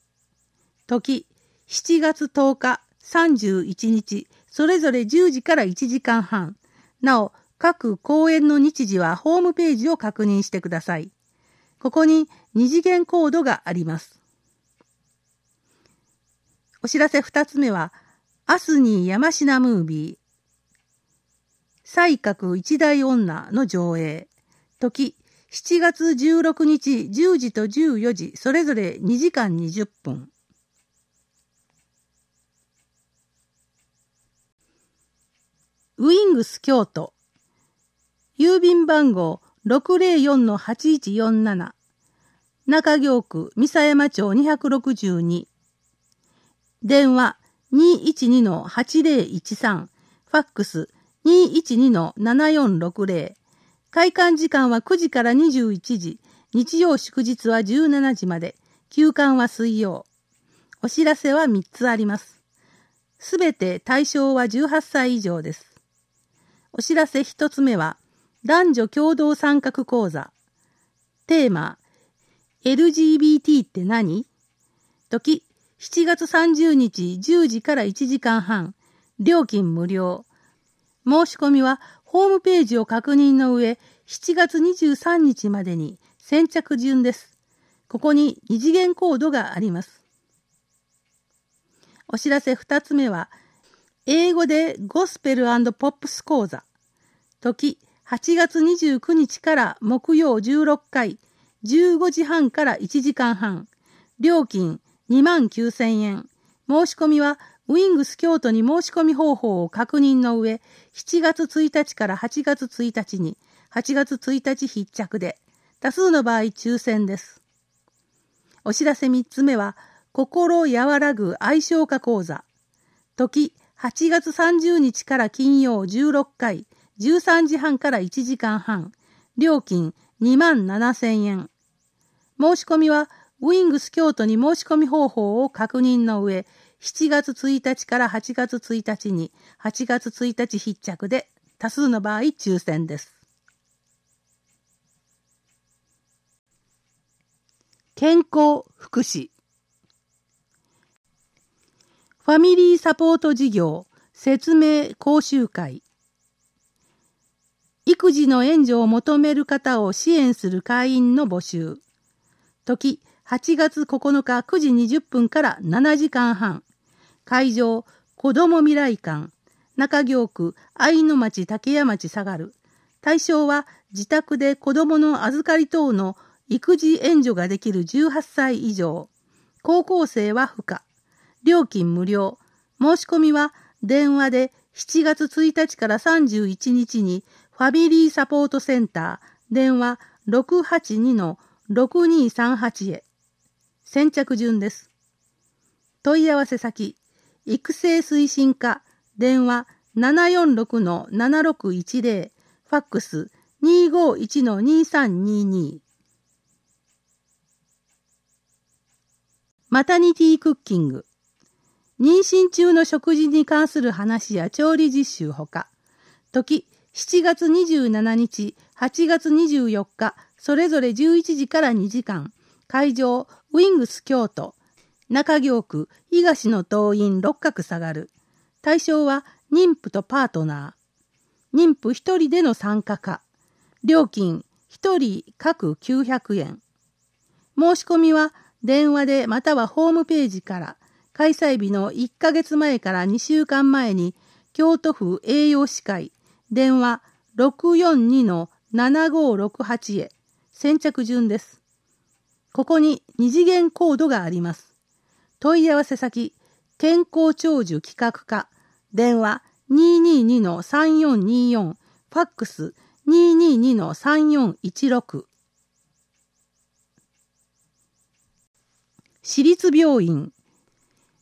時、しちがつとおか、さんじゅういちにち、それぞれじゅうじからいちじかんはん。なお、各講演の日時はホームページを確認してください。ここに二次元コードがあります。お知らせ二つ目は、アスニー山科ムービー、才覚一大女の上映。時、しちがつじゅうろくにちじゅうじとじゅうよじ、それぞれにじかんにじゅっぷん。ウィングス京都、郵便番号 ろくぜろよんのはちいちよんなな、中京区三佐山町にひゃくろくじゅうに、電話 にいちにのはちぜろいちさん、ファックス にいちにのななよんろくぜろ、開館時間はくじからにじゅういちじ、日曜祝日はじゅうしちじまで、休館は水曜。お知らせはみっつあります。すべて対象はじゅうはっさい以上です。お知らせひとつめは、男女共同参画講座。テーマ、エルジービーティー って何？時、しちがつさんじゅうにちじゅうじからいちじかんはん、料金無料。申し込みはホームページを確認の上、しちがつにじゅうさんにちまでに先着順です。ここに二次元コードがあります。お知らせ二つ目は、英語でゴスペル&ポップス講座。時、はちがつにじゅうくにちから木曜じゅうろっかい、じゅうごじはんからいちじかんはん、料金にまんきゅうせんえん。申し込みはウィングス京都に申し込み方法を確認の上、しちがつついたちからはちがつついたちに、はちがつついたち必着で、多数の場合抽選です。お知らせみっつめは、心和らぐ愛唱歌講座。時、はちがつさんじゅうにちから金曜じゅうろっかい、じゅうさんじはんからいちじかんはん、料金にまんななせんえん。申し込みは、ウィングス京都に申し込み方法を確認の上、しちがつついたちからはちがつついたちに、はちがつついたち必着で、多数の場合抽選です。健康福祉ファミリーサポート事業説明講習会。育児の援助を求める方を支援する会員の募集。時、はちがつここのかくじにじゅっぷんからななじかんはん、会場子ども未来館、中京区愛の町竹屋町下がる。対象は自宅で子どもの預かり等の育児援助ができるじゅうはっさい以上、高校生は不可、料金無料。申し込みは電話でしちがつついたちからさんじゅういちにちにファミリーサポートセンター、電話 ろくはちにのろくにさんはち へ。先着順です。問い合わせ先、育成推進課、電話 ななよんろくのななろくいちぜろ、ファックス にごいちのにさんにに。マタニティクッキング、妊娠中の食事に関する話や調理実習ほか、時しちがつにじゅうしちにち、はちがつにじゅうよっか、それぞれじゅういちじからにじかん、会場、ウィングス京都、中京区、東の東院六角下がる。対象は妊婦とパートナー。妊婦一人での参加か。料金、一人各きゅうひゃくえん。申し込みは電話でまたはホームページから、開催日のいっかげつまえからにしゅうかんまえに、京都府栄養士会、電話 ろくよんにのななごろくはち へ、先着順です。ここに二次元コードがあります。問い合わせ先、健康長寿企画課、電話 にいにいにのさんよんによん、ファックス にいにいにのさんよんいちろく。市立病院、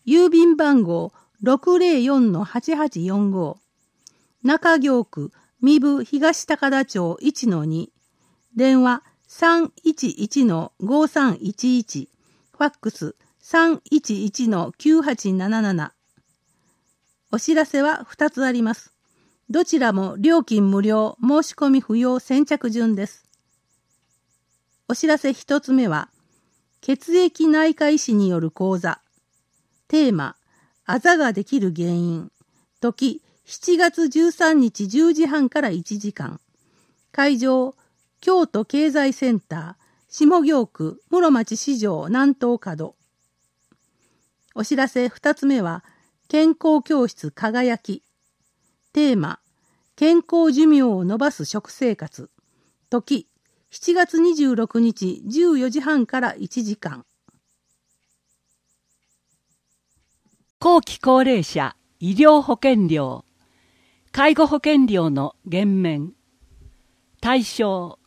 郵便番号 ろくまるよんのはちはちよんご、中京区三部東高田町 いちのに、電話 さんいちいちのごさんいちいち、ファックス さんいちいちのきゅうはちななな。 お知らせはふたつあります。どちらも料金無料、申し込み不要、先着順です。お知らせひとつめは、血液内科医師による講座。テーマ、あざができる原因。時しちがつじゅうさんにちじゅうじはんからいちじかん。会場、京都経済センター、下京区室町市場南東角。お知らせふたつめは、健康教室輝き。テーマ、健康寿命を伸ばす食生活。時しちがつにじゅうろくにちじゅうよじはんからいちじかん。後期高齢者医療保険料、介護保険料の減免。対象、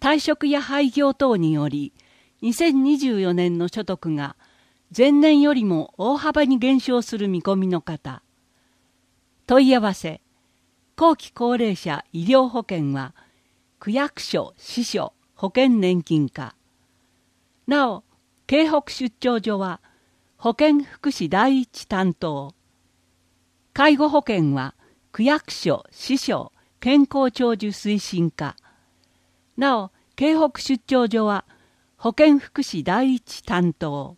退職や廃業等によりにせんにじゅうよねんの所得が前年よりも大幅に減少する見込みの方。問い合わせ、後期高齢者医療保険は区役所、支所、保険年金課。なお、京北出張所は保健福祉第一担当。介護保険は区役所、支所、健康長寿推進課。なお、京北出張所は保健福祉第一担当。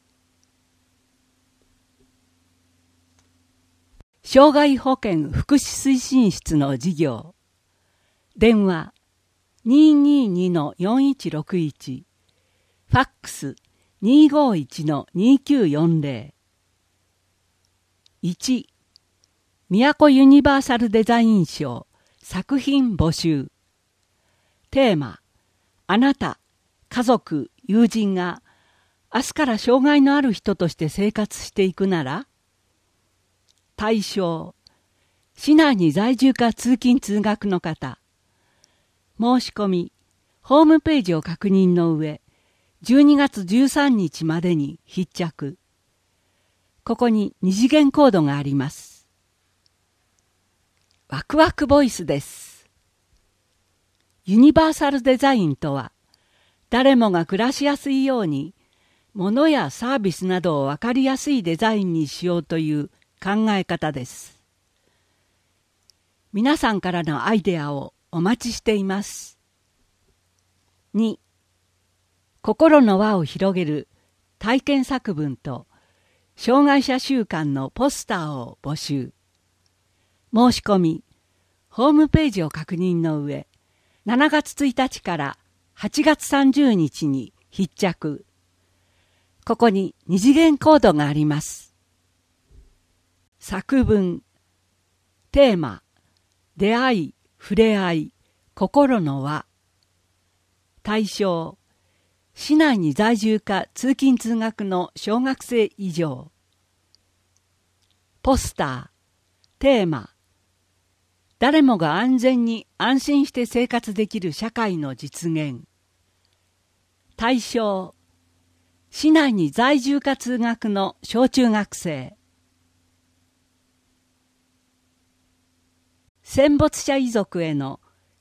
障害保険福祉推進室の事業。電話 にいにいにのよんいちろくいち、 ファックスにごいちのにきゅうよんゼロ。 いち. 都ユニバーサルデザイン賞作品募集。テーマ、あなた、家族、友人が明日から障害のある人として生活していくなら。対象、市内に在住か通勤通学の方。申し込み、ホームページを確認の上、じゅうにがつじゅうさんにちまでに必着。ここに二次元コードがあります。ワクワクボイスです。ユニバーサルデザインとは、誰もが暮らしやすいように、物やサービスなどをわかりやすいデザインにしようという考え方です。皆さんからのアイデアをお待ちしています。に、心の輪を広げる体験作文と障害者週間のポスターを募集。申し込み、ホームページを確認の上、しちがつついたちからはちがつさんじゅうにちに必着。ここに二次元コードがあります。作文、テーマ、出会い、触れ合い、心の輪。対象、市内に在住か通勤通学の小学生以上。ポスター、テーマ、誰もが安全に安心して生活できる社会の実現。対象、市内に在住か通学の小中学生。戦没者遺族への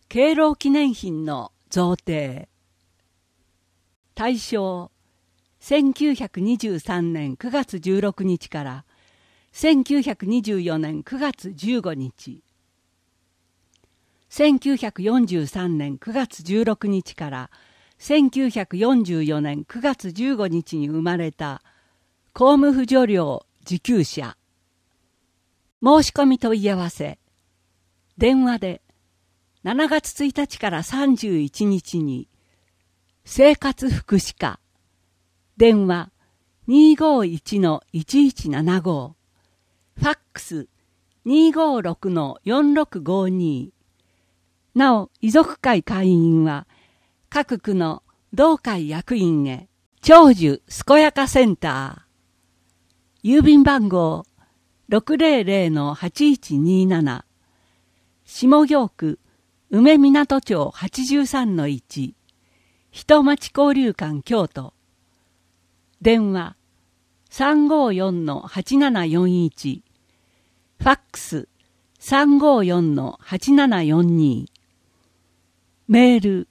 敬老記念品の贈呈。対象、せんきゅうひゃくにじゅうさんねんくがつじゅうろくにちからせんきゅうひゃくにじゅうよねんくがつじゅうごにち、せんきゅうひゃくよんじゅうさんねんくがつじゅうろくにちからせんきゅうひゃくよんじゅうよねんくがつじゅうごにちに生まれた公務扶助料受給者、申し込み問い合わせ、電話でしちがつついたちからさんじゅういちにちに生活福祉課、電話 にーごーいちのいちいちななご、 ファックス にーごーろくのよんろくごーに、 なお遺族会会員は各区の同会役員へ長寿健やかセンター、郵便番号 ろくぜろぜろのはちいちにーなな、 下京区梅港町 はちじゅうさんのいち、 人町交流館京都、電話 さんごーよんのはちななよんいち、 ファックス さんごーよんのはちななよんに、 メー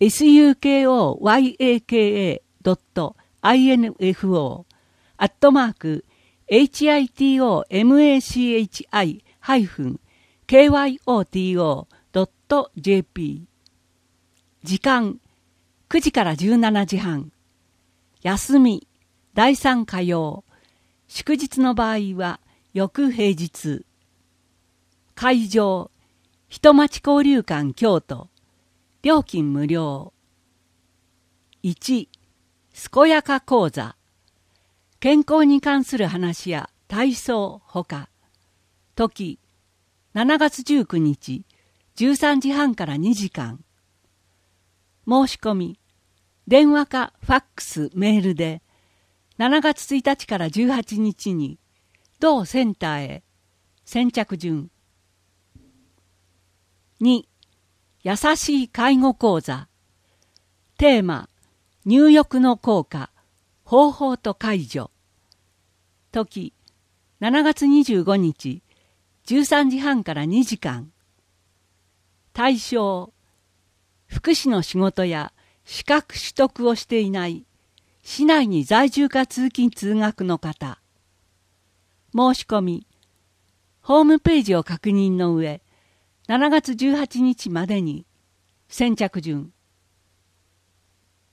ル スユーケーオーワイエーケーエードットアイエヌエフオーアットマークエイチアイティーオーエムエーシーエイチアイハイフンケーワイオーティーオードットジェーピー、 時間くじからじゅうしちじはん、休みだいさん火曜、祝日の場合は翌平日。会場人町交流館京都、料金無料。いち. 健やか講座、健康に関する話や体操ほか。時しちがつじゅうくにちじゅうさんじはんからにじかん。申し込み電話かファックスメールでしちがつついたちからじゅうはちにちに同センターへ、先着順。に. 優しい介護講座、テーマ入浴の効果方法と介助、時しちがつにじゅうごにちじゅうさんじはんからにじかん。対象福祉の仕事や資格取得をしていない市内に在住か通勤通学の方。申し込みホームページを確認の上しちがつじゅうはちにちまでに先着順。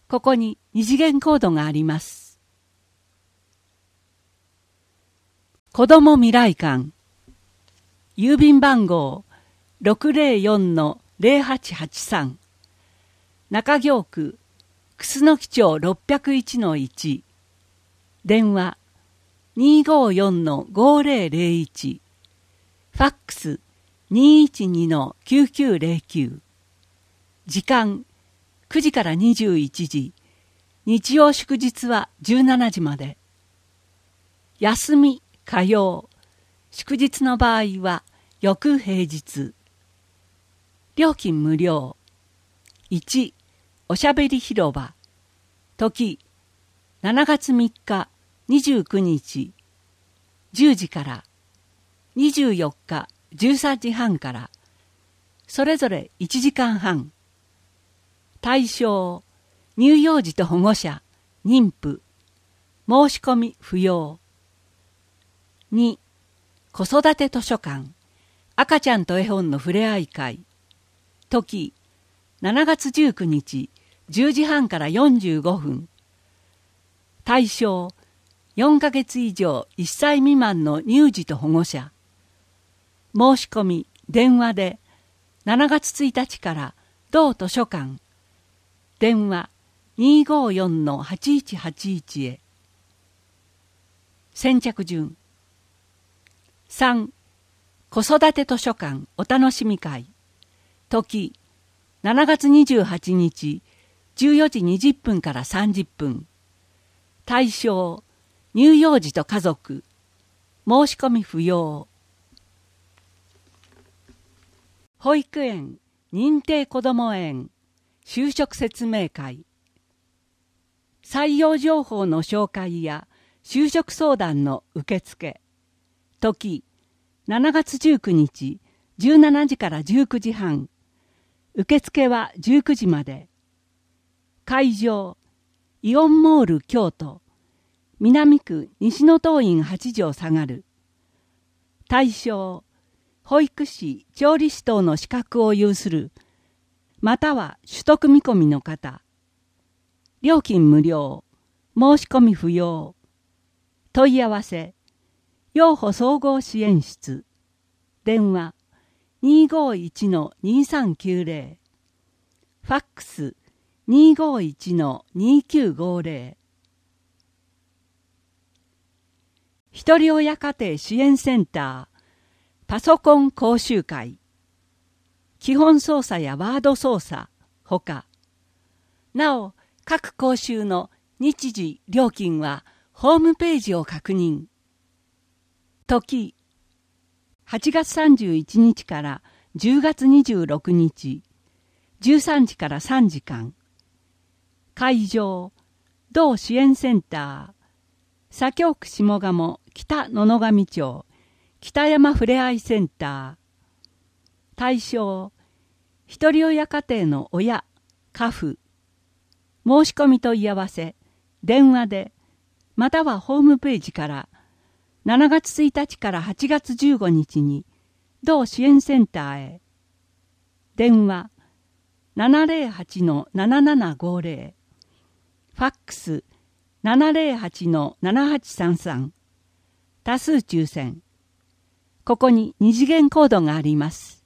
ここに二次元コードがあります。子ども未来館、郵便番号 ろくぜろよんのぜろはちはちさん、中京区楠木町 ろっぴゃくいちのいち、 電話 にーごーよんのごーぜろぜろいち、 ファックス にーいちにのきゅうきゅうぜろきゅう、 時間くじからにじゅういちじ、日曜祝日はじゅうしちじまで。休み火曜、祝日の場合は翌平日。料金無料。いち. おしゃべり広場、時しちがつみっかにじゅうくにちじゅうじから、にじゅうよっかじゅうさんじはんから、それぞれいちじかんはん。対象乳幼児と保護者、妊婦。申し込み不要。に. 子育て図書館、赤ちゃんと絵本のふれあい会、時しちがつじゅうくにちじゅうじはんからよんじゅうごふん。対象よんかげついじょういっさい未満の乳児と保護者。申し込み電話でしちがつついたちから同図書館、電話 にーごーよんのはちいちはちいち へ、先着順。さん. 子育て図書館お楽しみ会、時しちがつにじゅうはちにちじゅうよじにじゅっぷんからさんじゅっぷん。対象乳幼児と家族。申し込み不要。保育園認定こども園就職説明会、採用情報の紹介や就職相談の受付。時しちがつじゅうくにちじゅうしちじからじゅうくじはん、受付はじゅうくじまで。会場イオンモール京都南区西の東院八条下がる。対象、保育士・調理師等の資格を有する、または取得見込みの方。料金無料、申し込み不要。問い合わせ、養護総合支援室。電話、にーごーいちのにーさんきゅうぜろ。ファックス、にーごーいちのにーきゅうごーぜろ。ひとり親家庭支援センターパソコン講習会、基本操作やワード操作ほか、なお各講習の日時料金はホームページを確認。時、はちがつさんじゅういちにちからじゅうがつにじゅうろくにち、じゅうさんじからさんじかん。会場、同支援センター左京区下鴨北野々上町北山ふれあいセンター。対象、ひとり親家庭の親・家父。申し込み問い合わせ、電話で、またはホームページから、しちがつついたちからはちがつじゅうごにちに、同支援センターへ。電話、ななぜろはちのななななごぜろ。ファックス、ななぜろはちのななはちさんさん。多数抽選。ここに二次元コードがあります。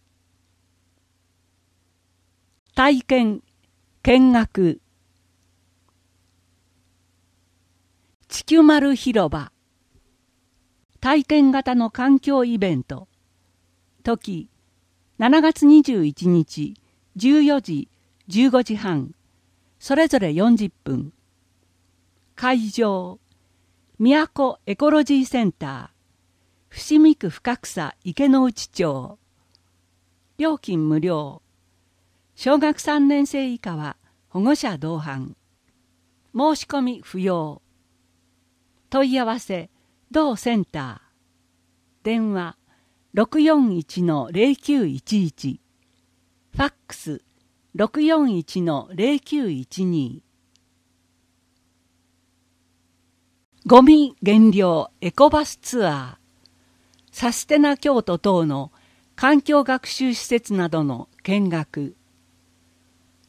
体験・見学。地球丸広場。体験型の環境イベント。時、しちがつにじゅういちにち、じゅうよじ、じゅうごじはん、それぞれよんじゅっぷん。会場、都エコロジーセンター。伏見区深草池の内町。料金無料。小学さんねんせい以下は保護者同伴。申し込み不要。問い合わせ、同センター。電話、ろくよんいちのぜろきゅういちいち。ファックス、ろくよんいちのぜろきゅういちに。ゴミ減量エコバスツアー。サステナ京都等の環境学習施設などの見学。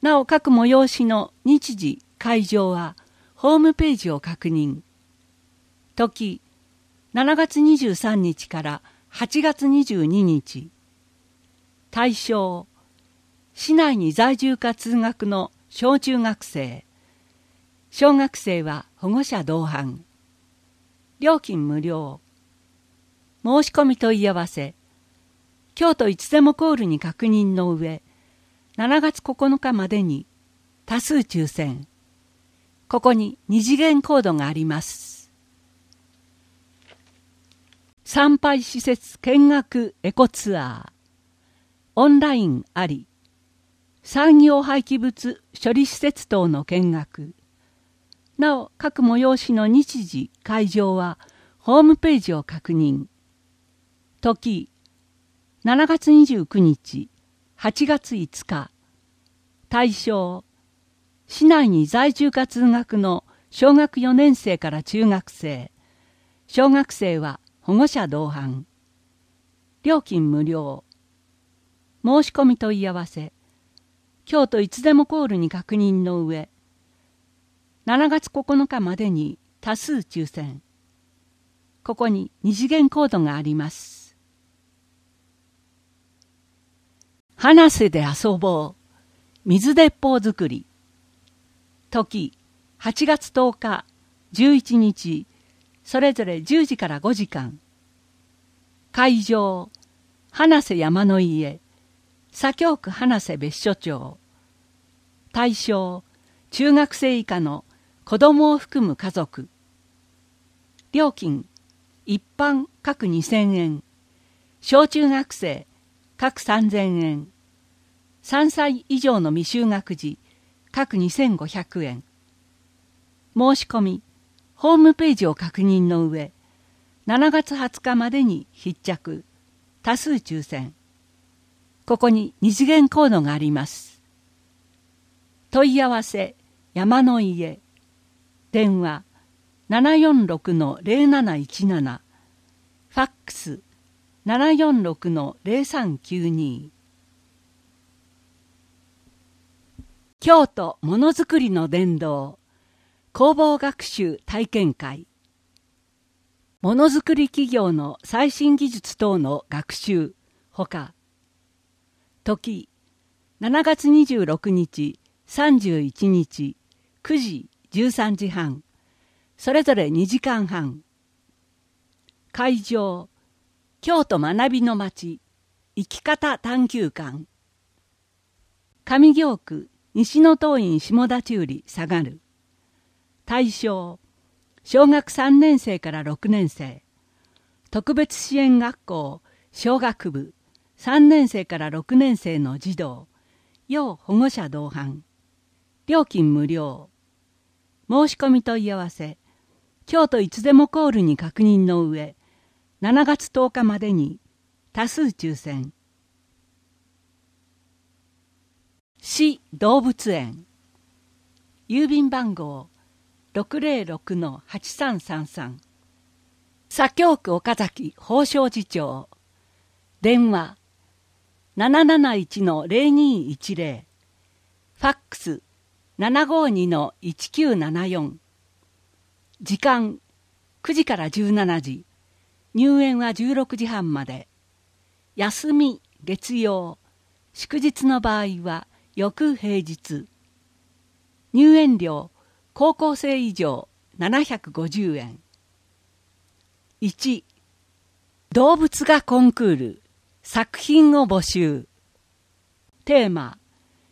なお各催しの日時、会場はホームページを確認。時、しちがつにじゅうさんにちからはちがつにじゅうににち。対象、市内に在住か通学の小中学生。小学生は保護者同伴。料金無料。申し込み問い合わせ、京都いつでもコールに確認の上、しちがつここのかまでに多数抽選。ここに二次元コードがあります。参拝施設見学エコツアー。オンラインあり。産業廃棄物処理施設等の見学。なお各催しの日時、会場はホームページを確認。時、しちがつにじゅうくにち、はちがついつか。対象、市内に在住か通学の小学よねんせいから中学生。小学生は保護者同伴。料金無料。申し込み問い合わせ、京都いつでもコールに確認の上、しちがつここのかまでに多数抽選。ここに二次元コードがあります。話せで遊ぼう。水鉄砲作り。時、はちがつとおか、じゅういちにち、それぞれじゅうじからごじかん。会場、花瀬山の家、左京区花瀬別所町。対象、中学生以下の子供を含む家族。料金、一般各にせんえん、小中学生、各さんぜんえん、さんさい以上の未就学児、各にせんごひゃくえん。申し込み、ホームページを確認の上、しちがつはつかまでに必着、多数抽選。ここに二次元コードがあります。問い合わせ、山の家、電話 ななよんろくのゼロなないちなな ファックス ななよんろくのゼロさんきゅうに 京都ものづくりの殿堂工房学習体験会。ものづくり企業の最新技術等の学習ほか、時しちがつにじゅうろくにち、さんじゅういちにち、くじ、じゅうさんじはん、それぞれにじかんはん。会場、京都学びの街、生き方探究館。上京区、西の東院下田中里下がる。対象、小学さんねんせいからろくねんせい、特別支援学校、小学部、さんねんせいからろくねんせいの児童、要保護者同伴。料金無料。申し込み問い合わせ、京都いつでもコールに確認の上、しちがつとおかまでに、多数抽選。市動物園。郵便番号 ろくまるろくのはちさんさんさん 左京区岡崎宝生寺町。電話 なななないちのゼロにいちゼロ ファックス ななごにのいちきゅうななよん 時間くじからじゅうしちじ、入園はじゅうろくじはんまで。休み月曜、祝日の場合は翌平日。入園料高校生以上ななひゃくごじゅうえん。いち. 動物画コンクール作品を募集。テーマ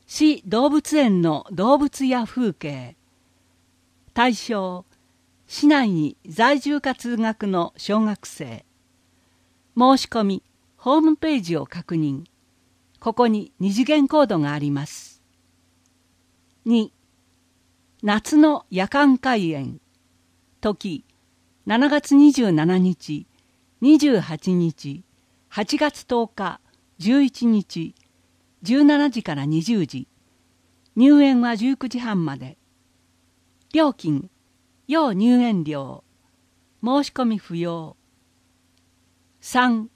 市動物園の動物や風景。対象市内に在住か通学の小学生。申し込みホームページを確認。ここに二次元コードがあります。に. 夏の夜間開園。時しちがつにじゅうしちにち、にじゅうはちにち、はちがつとおか、じゅういちにち、じゅうしちじからにじゅうじ、入園はじゅうくじはんまで。料金要入園料、申し込み不要。さん.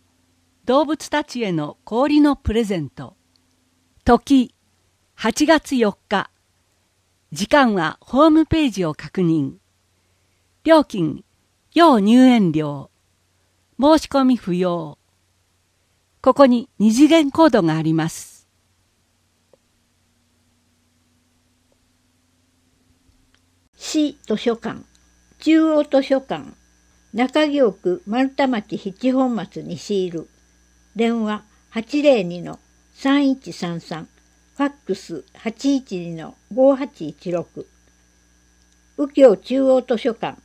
動物たちへの氷のプレゼント。時はちがつよっか、時間はホームページを確認。料金要入園料、申し込み不要。ここに二次元コードがあります。市図書館、中央図書館、中京区丸太町七本松西いる。電話 はちまるにのさんいちさんさん、ファックス はちいちにのごはちいちろく。右京中央図書館、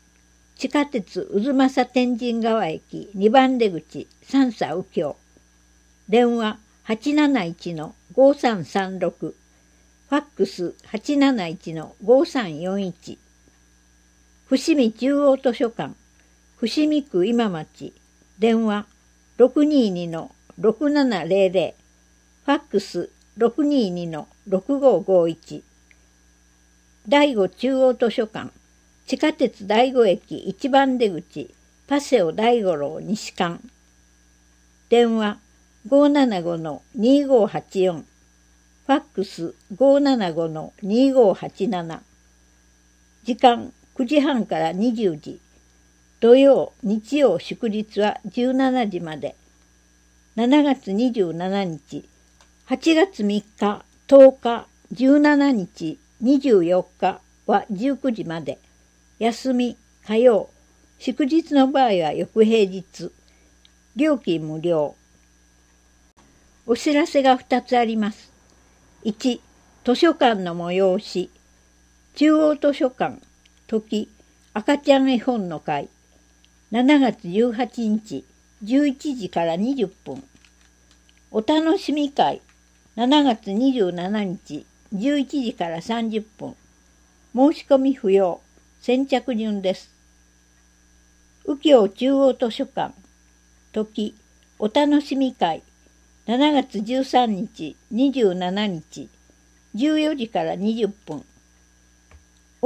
地下鉄渦政天神川駅にばんでぐち、三佐右京。電話 はちなないちのごさんさんろく、 ファックス はちなないちのごさんよんいち。 伏見中央図書館、伏見区今町。電話 ろくににのろくななゼロゼロ、 ファックス ろくににのろくごごいち。 醍醐中央図書館、地下鉄醍醐駅いちばんでぐち、パセオ大五郎西館。電話 ごーななごのにーごーはちよん、 ファックス ごーななごのにーごーはちなな。 時間くじはんからにじゅうじ、土曜日曜祝日はじゅうしちじまで。しちがつにじゅうしちにち、はちがつみっか、とおか、じゅうしちにち、にじゅうよっかはじゅうくじまで。休み火曜、祝日の場合は翌平日。料金無料。お知らせがふたつあります。いち. 図書館の催し。中央図書館、時赤ちゃん絵本の会。しちがつじゅうはちにち、じゅういちじからにじゅっぷん。お楽しみ会、しちがつにじゅうしちにち、じゅういちじからさんじゅっぷん。申し込み不要、先着順です。右京中央図書館、時お楽しみ会、しちがつじゅうさんにち、にじゅうしちにち、じゅうよじからにじゅっぷん。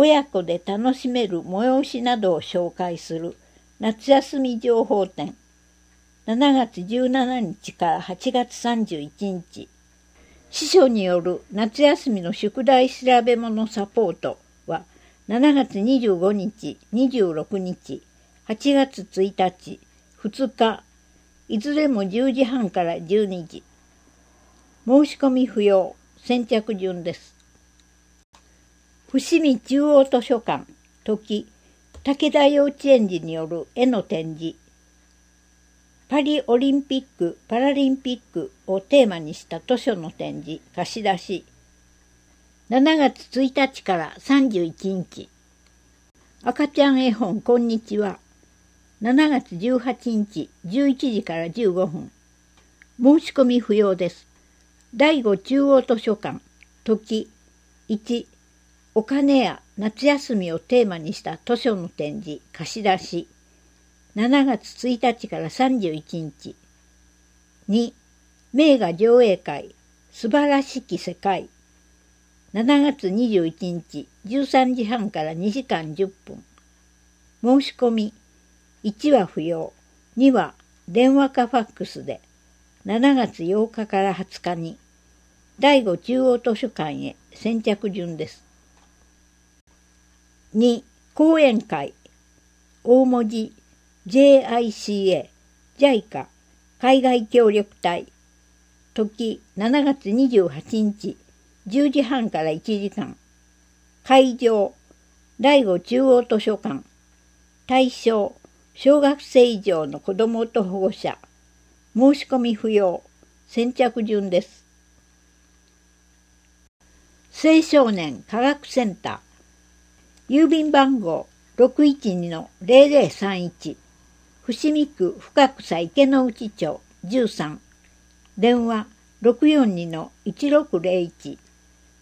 親子で楽しめる催しなどを紹介する夏休み情報展、しちがつじゅうしちにちからはちがつさんじゅういちにち、司書による夏休みの宿題調べ物サポートはしちがつにじゅうごにち、にじゅうろくにち、はちがつついたち、ふつか、いずれもじゅうじはんからじゅうにじ。申し込み不要、先着順です。伏見中央図書館、時、武田幼稚園児による絵の展示、パリオリンピック・パラリンピックをテーマにした図書の展示、貸し出し、しちがつついたちからさんじゅういちにち、赤ちゃん絵本こんにちは、しちがつじゅうはちにちじゅういちじからじゅうごふん、申し込み不要です。だいご中央図書館、時、いち、お金や夏休みをテーマにした図書の展示、貸し出し、しちがつついたちからさんじゅういちにち。に. 名画上映会、素晴らしき世界。しちがつにじゅういちにち、じゅうさんじはんからにじかんじゅっぷん。申し込み、いちは不要、には電話かファックスで、しちがつようかからはつかに、だいご中央図書館へ先着順です。に. 講演会、大文字、ジェイアイシーエー、ジャイカ、海外協力隊、時、しちがつにじゅうはちにち、じゅうじはんからいちじかん、会場、だいご中央図書館、対象、小学生以上の子どもと保護者、申し込み不要、先着順です。青少年科学センター、郵便番号 ろくいちにの ぜろぜろさんいち、伏見区深草池之内町じゅうさん、電話 ろくよんにの いちろくぜろいち、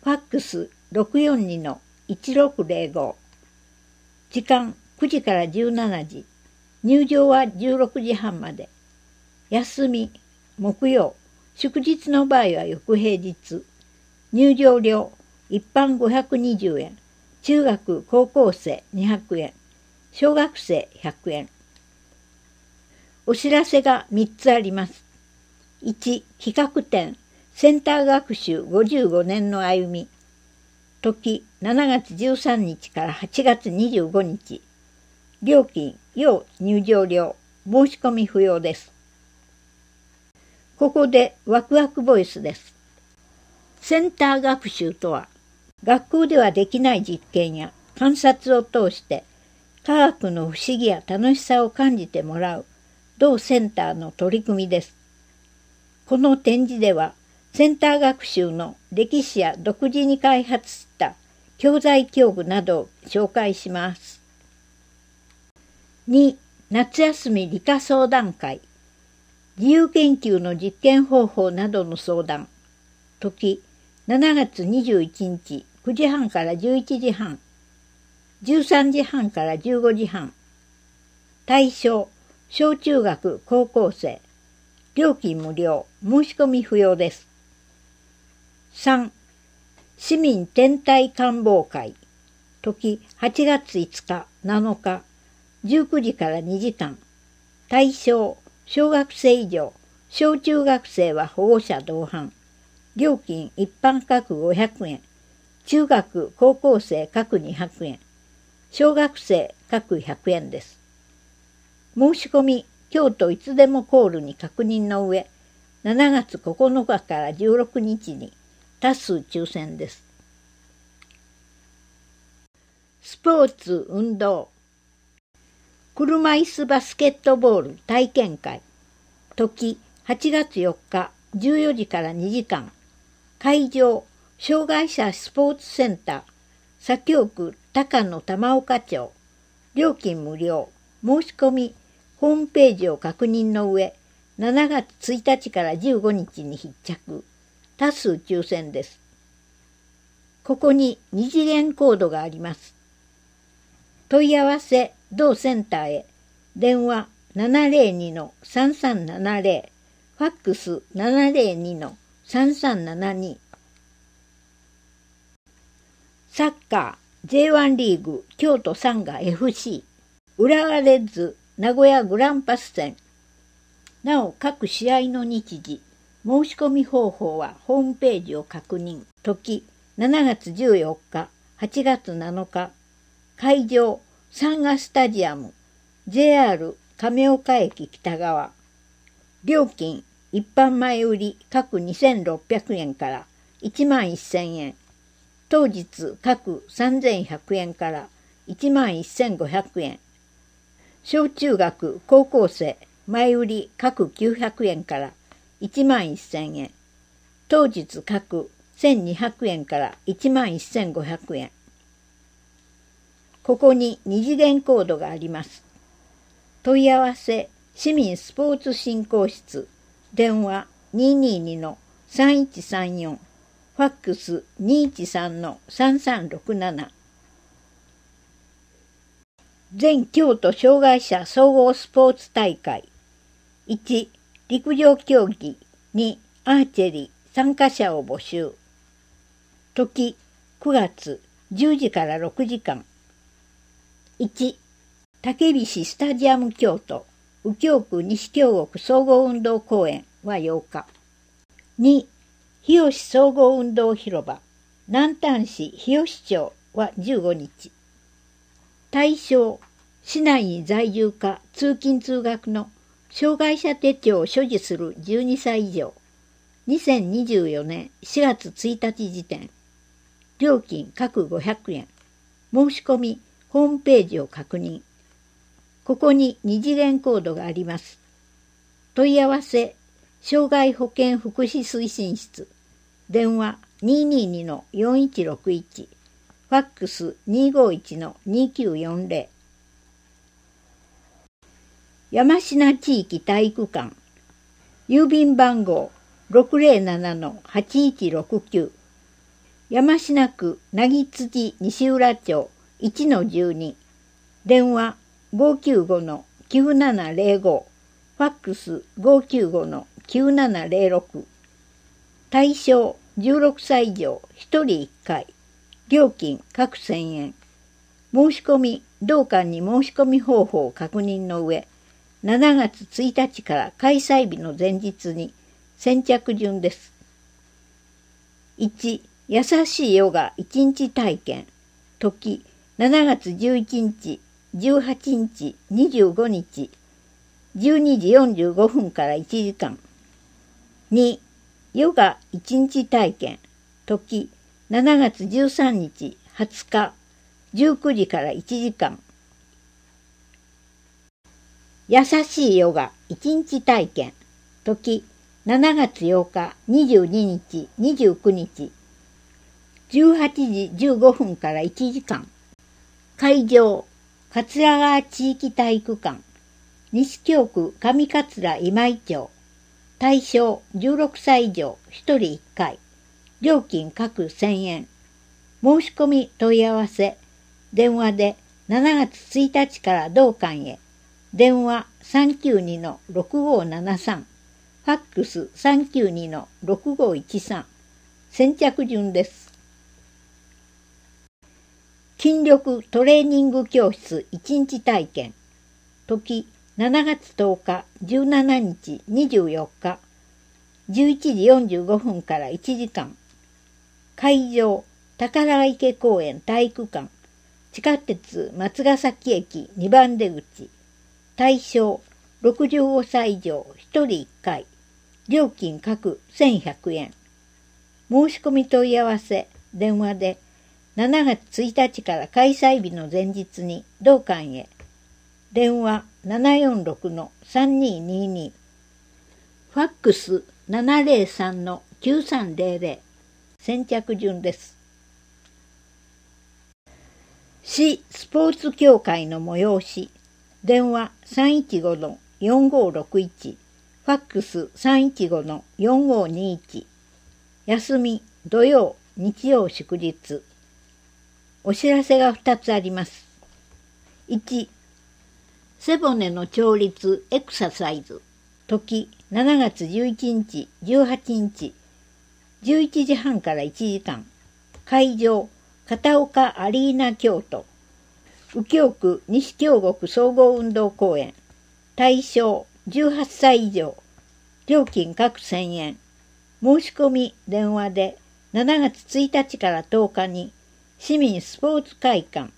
ファックス ろくよんにの いちろくぜろご、時間くじからじゅうしちじ、入場はじゅうろくじはんまで、休み、木曜、祝日の場合は翌平日、入場料一般ごひゃくにじゅうえん、中学・高校生にひゃくえん、小学生ひゃくえん。お知らせがみっつあります。いち. 企画展、センター学習ごじゅうごねんの歩み。時、しちがつじゅうさんにちからはちがつにじゅうごにち。料金、要入場料、申し込み不要です。ここでワクワクボイスです。センター学習とは、学校ではできない実験や観察を通して、科学の不思議や楽しさを感じてもらう、同センターの取り組みです。この展示では、センター学習の歴史や独自に開発した教材教具などを紹介します。に. 夏休み理科相談会。自由研究の実験方法などの相談。時、しちがつにじゅういちにちくじはんからじゅういちじはん、じゅうさんじはんからじゅうごじはん。対象、小中学・高校生。料金無料、申し込み不要です。さん. 市民天体観望会。時、はちがついつか、なのか、じゅうくじからにじかん。対象、小学生以上、小中学生は保護者同伴。料金一般各ごひゃくえん、中学・高校生各にひゃくえん、小学生各ひゃくえんです。申し込み、京都いつでもコールに確認の上、しちがつここのかからじゅうろくにちに多数抽選です。スポーツ・運動、車いすバスケットボール体験会、時、はちがつよっか、じゅうよじからにじかん、会場、障害者スポーツセンター、左京区高野玉岡町、料金無料、申し込み、ホームページを確認の上、しちがつついたちからじゅうごにちに必着、多数抽選です。ここにに次元コードがあります。問い合わせ同センターへ、電話 ななぜろにの さんさんななぜろ、ファックス ななぜろにの さんさんななに。サッカージェイワン リーグ京都サンガ エフシー、 浦和レッズ名古屋グランパス戦。なお各試合の日時、申し込み方法はホームページを確認。時しちがつじゅうよっか、はちがつなのか、会場サンガスタジアム ジェイアール 亀岡駅北側。料金一般前売り各にせんろっぴゃくえんからいちまんせんえん、当日各さんぜんひゃくえんからいちまんせんごひゃくえん、小中学高校生前売り各きゅうひゃくえんからいちまんせんえん、当日各せんにひゃくえんからいちまんせんごひゃくえん。ここに二次元コードがあります。問い合わせ市民スポーツ振興室、電話 にーにーにのさんいちさんよん、ファックス にーいちさんのさんさんろくなな。全京都障害者総合スポーツ大会。いち、陸上競技。に、アーチェリー参加者を募集。時くがつじゅうじからろくじかん。いち、竹菱スタジアム京都右京区西京極総合運動公園はようか。に、日吉総合運動広場南丹市日吉町はじゅうごにち。対象、市内に在住か通勤通学の障害者手帳を所持するじゅうにさい以上、にせんにじゅうよねんしがつついたち時点。料金各ごひゃくえん。申し込みホームページを確認。ここに二次元コードがあります。問い合わせ、障害保健福祉推進室、電話 にーにーにのよんいちろくいち、ファックス にーごーいちのにーきゅうよんぜろ。山科地域体育館、郵便番号 ろくぜろななのはちいちろくきゅう、山科区凪辻西浦町 いちのじゅうに、電話 ごーきゅうごのきゅうななぜろご、ファックス ごーきゅうごのきゅうななぜろろく。対象じゅうろくさい以上ひとりいっかい、料金各せんえん。申し込み同館に申し込み方法を確認の上、しちがつついたちから開催日の前日に先着順です。いち、優しいヨガいちにち体験。時しちがつじゅういちにち、じゅうはちにち、にじゅうごにち、じゅうにじよんじゅうごふんからいちじかん。に、ヨガいちにち体験。時しちがつじゅうさんにち、はつか、じゅうくじからいちじかん。優しいヨガいちにち体験。時しちがつようか、にじゅうににち、にじゅうくにち、じゅうはちじじゅうごふんからいちじかん。会場桂川地域体育館、西京区上桂今井町。対象じゅうろくさい以上ひとりいっかい、料金各せんえん。申し込み問い合わせ、電話でしちがつついたちから同館へ、電話 さんきゅうにのろくごーななさん、ファックス さんきゅうにのろくごーいちさん、先着順です。筋力トレーニング教室いちにち体験。時しちがつとおか、じゅうしちにち、にじゅうよっか、じゅういちじよんじゅうごふんからいちじかん。会場宝池公園体育館、地下鉄松ヶ崎駅にばん出口。対象ろくじゅうごさい以上ひとりいっかい、料金各せんひゃくえん。申し込み問い合わせ、電話でしちがつついたちから開催日の前日に同館へ、電話 ななよんろくのさんにーにーにー、 ファックス ななぜろさんのきゅうさんぜろぜろ、 先着順です。市スポーツ協会の催し、電話 さんいちごのよんごーろくいち、 ファックス さんいちごのよんごーにーいち。 休み土曜日曜祝日。お知らせがふたつあります。いち、背骨の調律エクササイズ。時しちがつじゅういちにち、じゅうはちにち、じゅういちじはんからいちじかん、会場片岡アリーナ京都、右京区西京極総合運動公園、対象じゅうはっさい以上、料金各せんえん、申し込み電話でしちがつついたちからとおかに、市民スポーツ会館、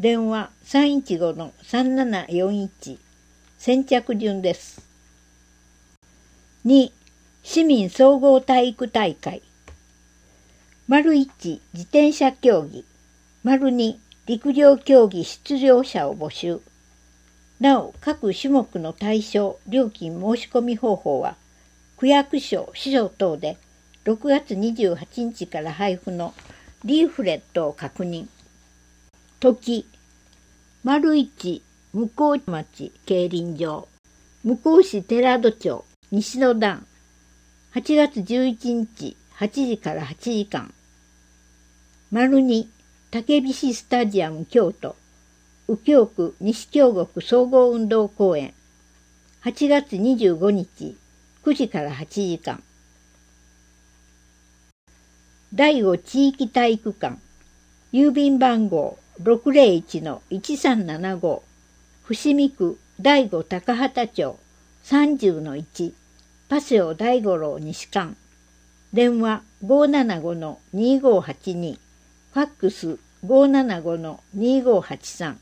電話 さんいちごのさんななよんいち、先着順です。に. 市民総合体育大会 いち. 自転車競技 に. 陸上競技出場者を募集。なお、各種目の対象、料金申し込み方法は、区役所、市場等でろくがつにじゅうはちにちから配布のリーフレットを確認。時 いち. 向こう町競輪場、向こう市寺戸町西の段、はちがつじゅういちにちはちじからはちじかん。に. 竹菱スタジアム京都、右京区西京極総合運動公園、はちがつにじゅうごにちくじからはちじかん。だいご地域体育館、郵便番号 ろくまるいちのいちさんななご、伏見区だいご高畑町 さんじゅうのいち、パセオ大五郎西館、電話 ごーななごのにーごーはちに、ファックス ごーななごのにーごーはちさん、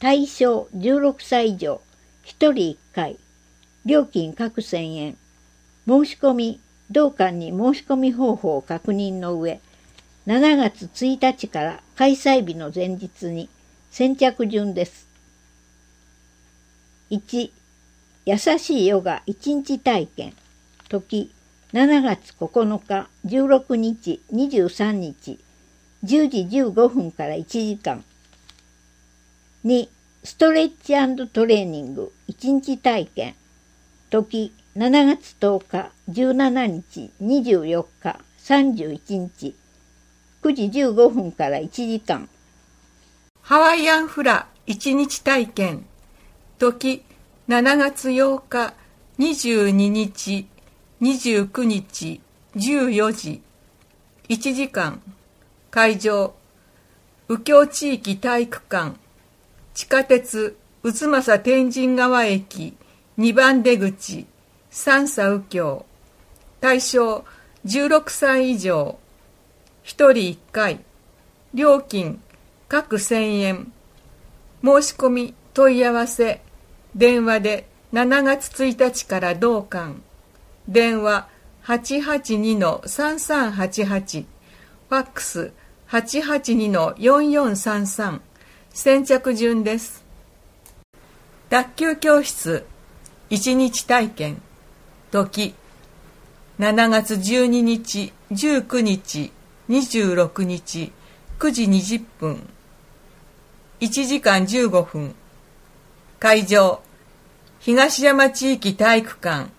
対象じゅうろくさい以上、ひとりいっかい、料金各せんえん、申し込み、同館に申し込み方法を確認の上、しちがつついたちから開催日の前日に先着順です。いち. 優しいヨガいちにち体験。時しちがつここのか、じゅうろくにち、にじゅうさんにち、じゅうじじゅうごふんからいちじかん。に. ストレッチ&トレーニングいちにち体験。時しちがつとおか、じゅうしちにち、にじゅうよっか、さんじゅういちにち、くじじゅうごふんからいちじかん。ハワイアンフラいちにち体験。時しちがつようか、にじゅうににち、にじゅうくにち、じゅうよじ、いちじかん、会場右京地域体育館、地下鉄宇都正天神川駅にばん出口、三叉右京、対象じゅうろくさい以上、ひとりいっかい、料金各せんえん、申し込み問い合わせ電話でしちがつついたちから同館、電話 はちはちにのさんさんはちはち、ファックス はちはちにのよんよんさんさん、先着順です。卓球教室いちにち体験。時しちがつじゅうににち、じゅうくにち、にじゅうろくにち、くじにじゅっぷん、いちじかんじゅうごふん、会場東山地域体育館、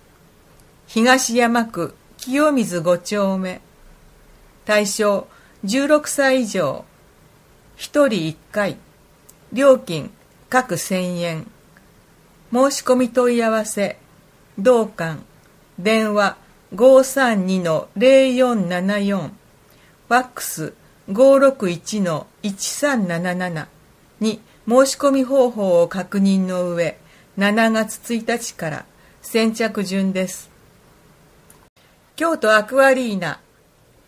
東山区清水ごちょうめ、対象じゅうろくさい以上、ひとりいっかい、料金各せんえん、申し込み問い合わせ同館、電話 ごーさんにのぜろよんななよん、ファックス ごーろくいちのいちさんなななな に申し込み方法を確認の上、しちがつついたちから先着順です。京都アクアリーナ、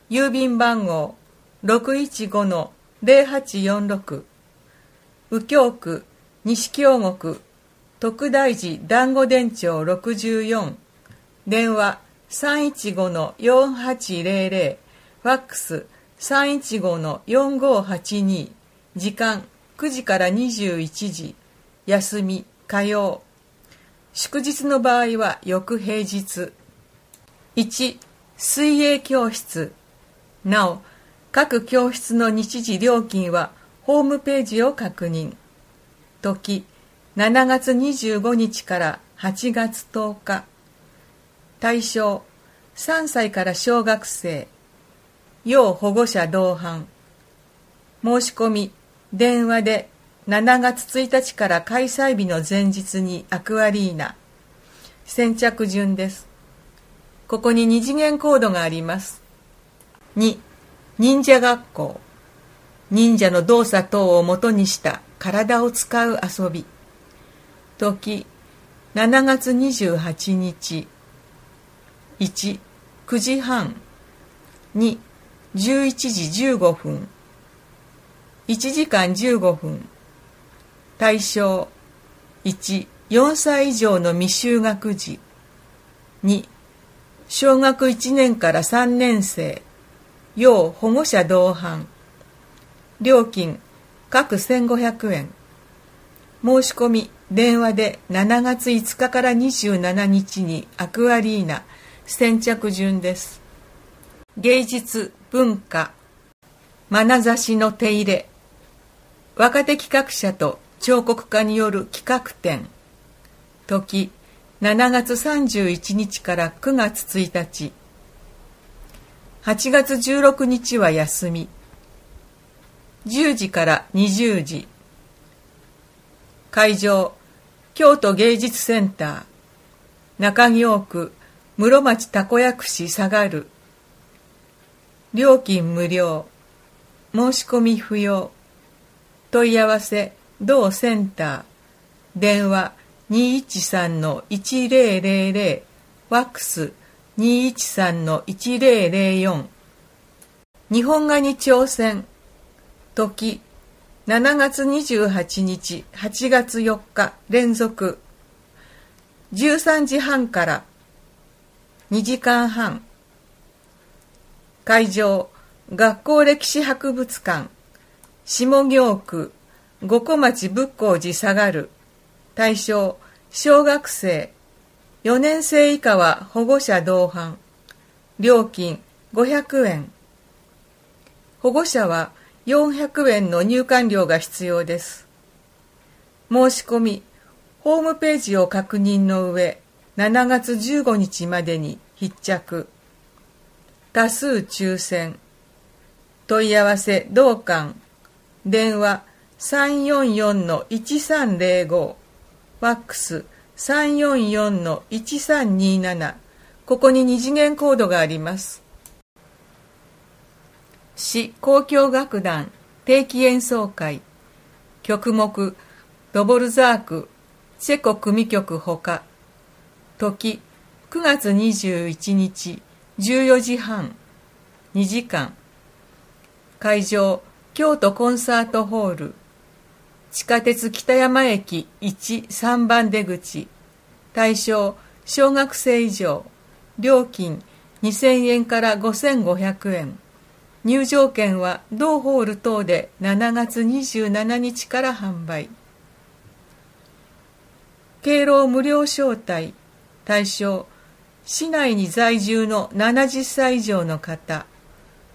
郵便番号 ろくいちごのぜろはちよんろく、右京区西京極徳大寺団子電庁ろくじゅうよん、電話 さんいちごのよんはちぜろぜろ、ファックス さんいちごのよんごーはちに、時間くじからにじゅういちじ、休み火曜、祝日の場合は翌平日。いち. 水泳教室。なお、各教室の日時料金はホームページを確認。時しちがつにじゅうごにちからはちがつとおか、対象さんさいから小学生、要保護者同伴、申し込み電話でしちがつついたちから開催日の前日にアクアリーナ、先着順です。ここにに次元コードがあります。に. 忍者学校忍者の動作等をもとにした体を使う遊び。時、しちがつにじゅうはちにち。いち、くじはん。に、じゅういちじじゅうごふん。いちじかんじゅうごふん。対象、いち、よんさい以上の未就学児。に、小学いちねんからさんねんせい、要保護者同伴。料金、各せんごひゃくえん。申し込み、電話でしちがついつかからにじゅうしちにちにアクアリーナ、先着順です。芸術、文化、眼差しの手入れ。若手企画者と彫刻家による企画展。時、しちがつさんじゅういちにちからくがつついたち。はちがつじゅうろくにちは休み。じゅうじからにじゅうじ。会場、京都芸術センター、中京区室町たこ焼市下がる。料金無料、申し込み不要。問い合わせ同センター、電話 にいちさんのいちぜろぜろぜろ、 ファックス にいちさんのいちぜろぜろよん。 日本画に挑戦。時、しちがつにじゅうはちにち、はちがつよっか連続。じゅうさんじはんからにじかんはん。会場、学校歴史博物館、下京区五湖町仏光寺下がる。対象、小学生、よねんせい以下は保護者同伴。料金ごひゃくえん。保護者はよんひゃくえんの入館料が必要です。申し込み、ホームページを確認の上、しちがつじゅうごにちまでに必着。多数抽選。問い合わせ同館。電話 さんよんよんのいちさんぜろご、 ファックス さんよんよんのいちさんになな。 ここに二次元コードがあります。市交響楽団定期演奏会。曲目、ドボルザーク、チェコ組曲ほか。時、くがつにじゅういちにち、じゅうよじはん、にじかん。会場、京都コンサートホール。地下鉄北山駅いちさんばん出口。対象、小学生以上。料金、にせんえんからごせんごひゃくえん。入場券は同ホール等でしちがつにじゅうしちにちから販売。敬老無料招待。対象、市内に在住のななじゅっさい以上の方。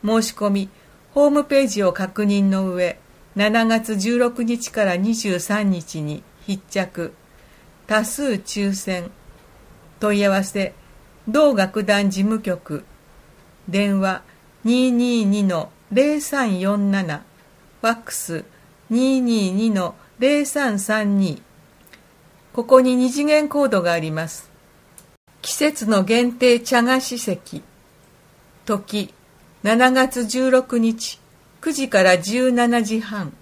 申し込み、ホームページを確認の上、しちがつじゅうろくにちからにじゅうさんにちに必着。多数抽選。問い合わせ、同楽団事務局。電話にーにーにのぜろさんよんなな、 ファックス にーにーにのぜろさんさんに。 ここに二次元コードがあります。季節の限定茶菓子席。時、しちがつじゅうろくにち、くじからじゅうしちじはん。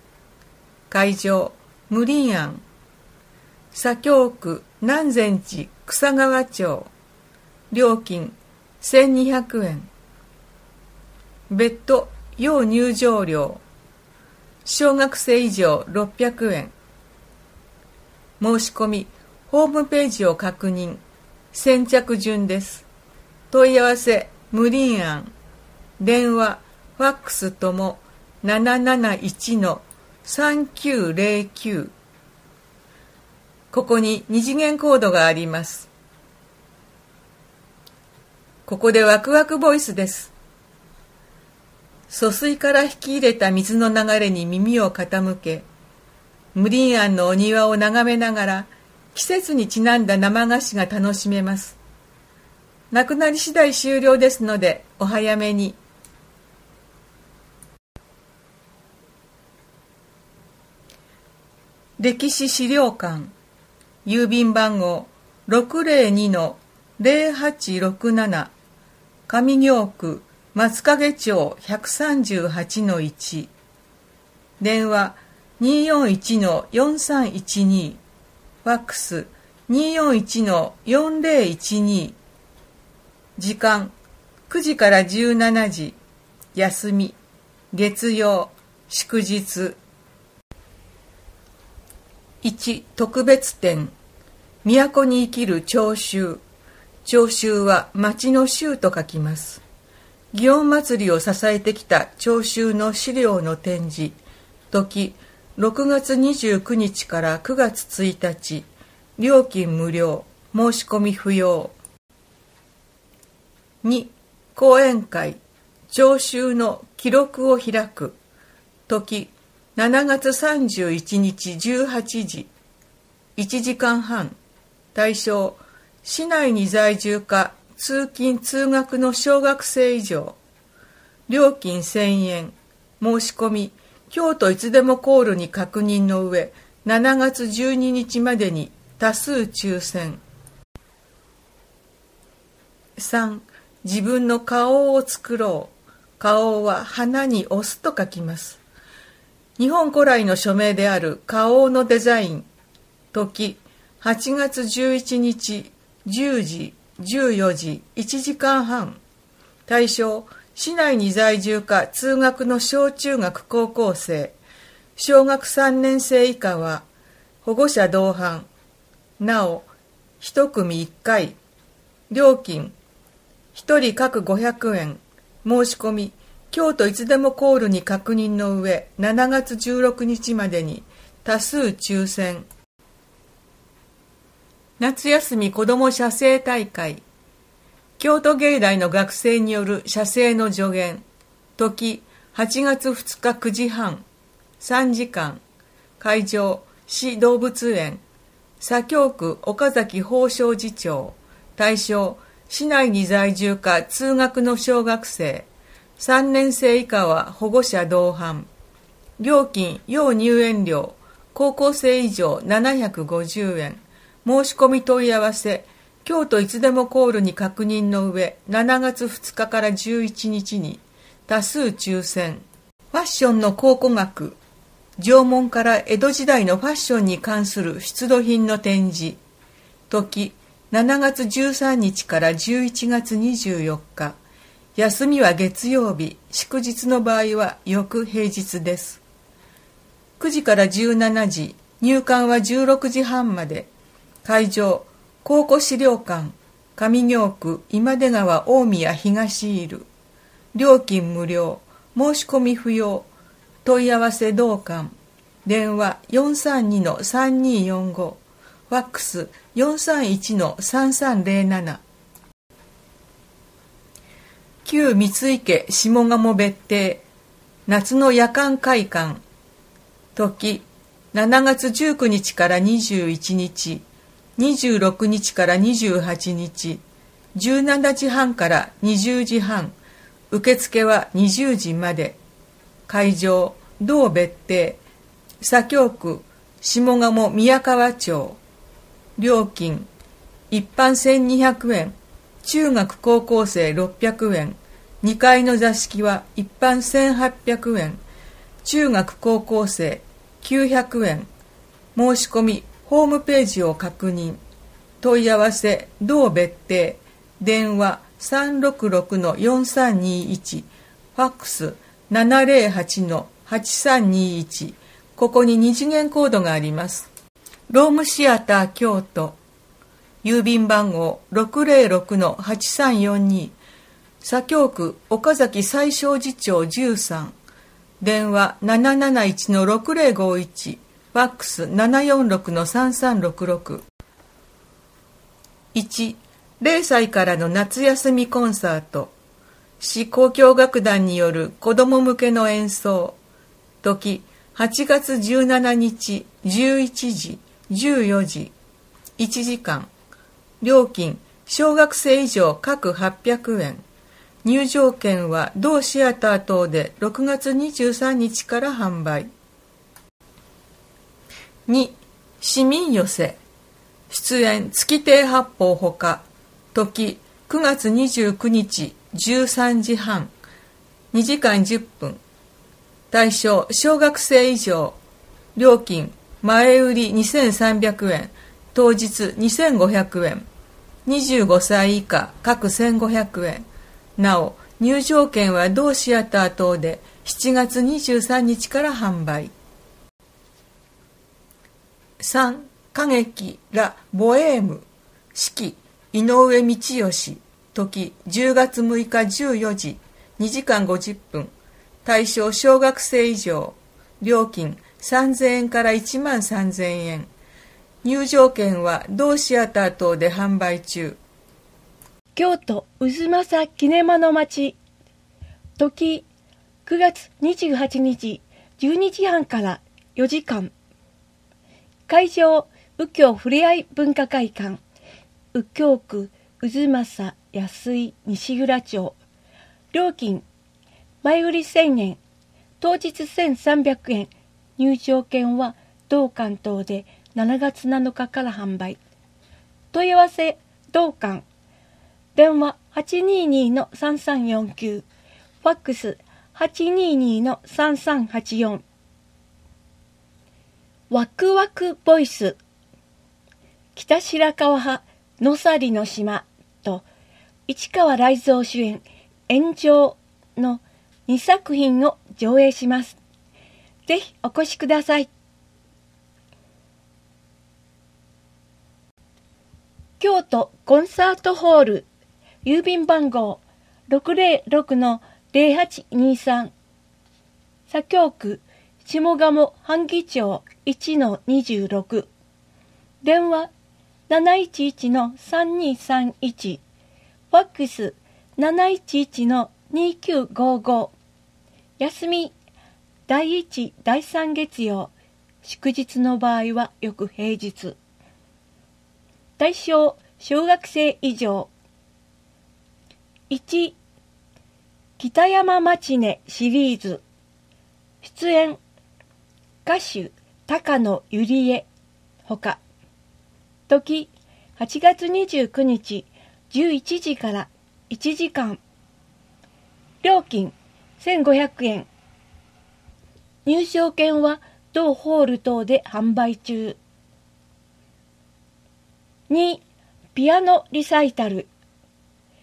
会場、無林庵、左京区南禅寺草川町。料金せんにひゃくえん。別途要入場料、小学生以上ろっぴゃくえん。申し込み、ホームページを確認、先着順です。問い合わせ無林庵、電話ファックスとも なななないちのさんきゅうぜろきゅう。 ここに二次元コードがあります。ここでワクワクボイスです。疎水から引き入れた水の流れに耳を傾け、無林庵のお庭を眺めながら、季節にちなんだ生菓子が楽しめます。なくなり次第終了ですので、お早めに。歴史資料館、郵便番号 ろくぜろにのぜろはちろくなな、 上京区松影町 ひゃくさんじゅうはちのいち。電話 にーよんいちのよんさんいちに、 ファックス にーよんいちのよんぜろいちに、 時間くじからじゅうしちじ、休み、月曜、祝日。いち、特別展、都に生きる聴衆。聴衆は町の衆と書きます。祇園祭りを支えてきた聴衆の資料の展示。時、ろくがつにじゅうくにちからくがつついたち、料金無料、申し込み不要。に、講演会、聴衆の記録を開く。時、しちがつさんじゅういちにちじゅうはちじ、いちじかんはん、対象、市内に在住か通勤通学の小学生以上、料金せんえん、申し込み、京都いつでもコールに確認の上、しちがつじゅうににちまでに多数抽選。さん、自分の顔を作ろう。顔は花に押すと書きます。日本古来の署名である顔のデザイン。時、はちがつじゅういちにち、じゅうじ、じゅうよじ、いちじかんはん。対象、市内に在住か通学の小中学高校生。小学さんねんせい以下は、保護者同伴。なお、いちくみいっかい。料金、ひとり各ごひゃくえん。申し込み、京都いつでもコールに確認の上、しちがつじゅうろくにちまでに多数抽選。夏休み子ども写生大会、京都芸大の学生による写生の助言。時、はちがつふつかくじはん、さんじかん、会場、市動物園、左京区岡崎宝生寺町、対象、市内に在住か通学の小学生、さんねんせい以下は保護者同伴。料金、要入園料、高校生以上ななひゃくごじゅうえん。申し込み問い合わせ、京都いつでもコールに確認の上、しちがつふつかからじゅういちにちに、多数抽選。ファッションの考古学、縄文から江戸時代のファッションに関する出土品の展示。時、しちがつじゅうさんにちからじゅういちがつにじゅうよっか、休みは月曜日、祝日の場合は翌平日です。くじからじゅうしちじ、入館はじゅうろくじはんまで。会場、考古資料館、上京区今出川大宮東イル。料金無料、申し込み不要、問い合わせ同館。電話 よんさんにのさんにーよんご、 ファックス よんさんいちのさんさんぜろなな。 旧三井家下鴨別邸、夏の夜間会館。時、しちがつじゅうくにちからにじゅういちにち、にじゅうろくにちからにじゅうはちにち、じゅうしちじはんからにじゅうじはん、受付はにじゅうじまで。会場、同別邸、左京区下鴨宮川町。料金、一般せんにひゃくえん、中学高校生ろっぴゃくえん、にかいの座敷は一般せんはっぴゃくえん、中学高校生きゅうひゃくえん、申し込み、ホームページを確認。問い合わせ、同別邸、電話 さんろくろくのよんさんにいち、 ファックス ななぜろはちのはちさんにいち。 ここに二次元コードがあります。ロームシアター京都、郵便番号 ろくぜろろくのはちさんよんに、 左京区岡崎最小寺町じゅうさん、電話 なななないちのろくぜろごいち、 ファックス ななよんろくのさんさんろくろく。 いち、ぜろさいからの夏休みコンサート、市交響楽団による子ども向けの演奏。時、はちがつじゅうしちにちじゅういちじ、じゅうよじ、いちじかん。料金、小学生以上各はっぴゃくえん。入場券は同シアター等でろくがつにじゅうさんにちから販売。に、市民寄せ、出演月亭八方ほか。時、くがつにじゅうくにちじゅうさんじはん、にじかんじゅっぷん。対象小学生以上、料金前売りにせんさんびゃくえん、当日にせんごひゃくえん、にじゅうごさい以下各せんごひゃくえん、なお入場券は同シアター等でしちがつにじゅうさんにちから販売。さん. 歌劇ラ・ボエーム指揮井上道義時じゅうがつむいかじゅうよじにじかんごじゅっぷん、対象小学生以上、料金さんぜんえんからいちまんさんぜんえん、入場券は同シアター等で販売中。京都太秦キネマの街時くがつにじゅうはちにちじゅうにじはんからよじかん、会場右京ふれあい文化会館、右京区うずまさ安井西浦町、料金前売りせんえん、当日せんさんびゃくえん、入場券は同館等でしちがつなのかから販売。問い合わせ同館、電話 はちにーにーのさんさんよんきゅう、 ファックス はちにーにーのさんさんはちよん。 ワクワクボイス北白川派野さりの島と市川雷蔵主演炎上のにさくひんを上映します。ぜひお越しください。京都コンサートホール、郵便番号 ろくまるろくのぜろはちにさん、 左京区下鴨半義町 いちのにじゅうろく、 電話 なないちいちのさんにさんいち、 ファックス なないちいちのにきゅうごご、 休みだいいち、だいさん月曜、祝日の場合は翌平日、対象小学生以上。いち. 北山マチネシリーズ、出演歌手高野ゆりえほか、時はちがつにじゅうくにちじゅういちじからいちじかん、料金せんごひゃくえん、入場券は同ホール等で販売中。に. ピアノリサイタル、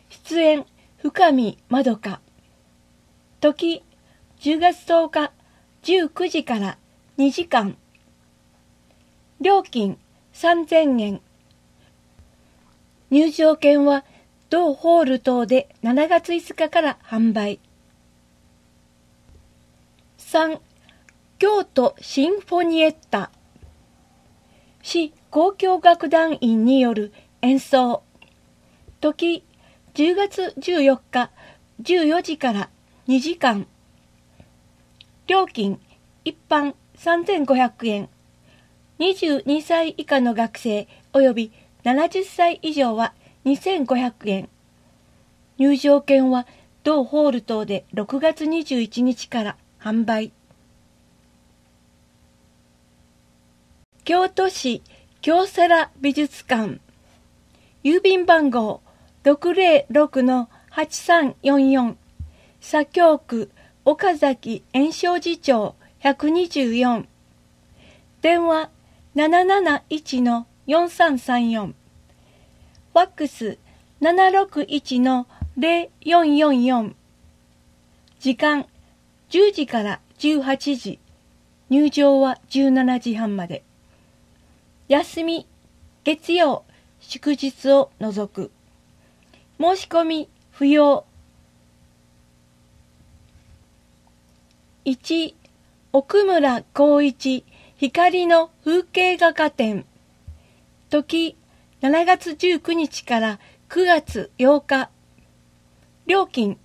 出演深見まどか、時じゅうがつとおかじゅうくじからにじかん、料金さんぜんえん、入場券は同ホール等でしちがついつかから販売。さん. 京都シンフォニエッタ、市交響楽団員による演奏、時じゅうがつじゅうよっかじゅうよじからにじかん、料金一般さんぜんごひゃくえん、にじゅうにさい以下の学生およびななじゅっさい以上はにせんごひゃくえん、入場券は同ホール等でろくがつにじゅういちにちから販売。京都市京セラ美術館、郵便番号 ろくまるろくのはちさんよんよん、 左京区岡崎円照寺町いちにーよん、電話 なななないちのよんさんさんよん、 ファックス ななろくいちのぜろよんよんよん、 時間じゅうじからじゅうはちじ、入場はじゅうしちじはんまで、休み月曜祝日を除く、申し込み不要。いち. 奥村光一光の風景画家展、時しちがつじゅうくにちからくがつようか、料金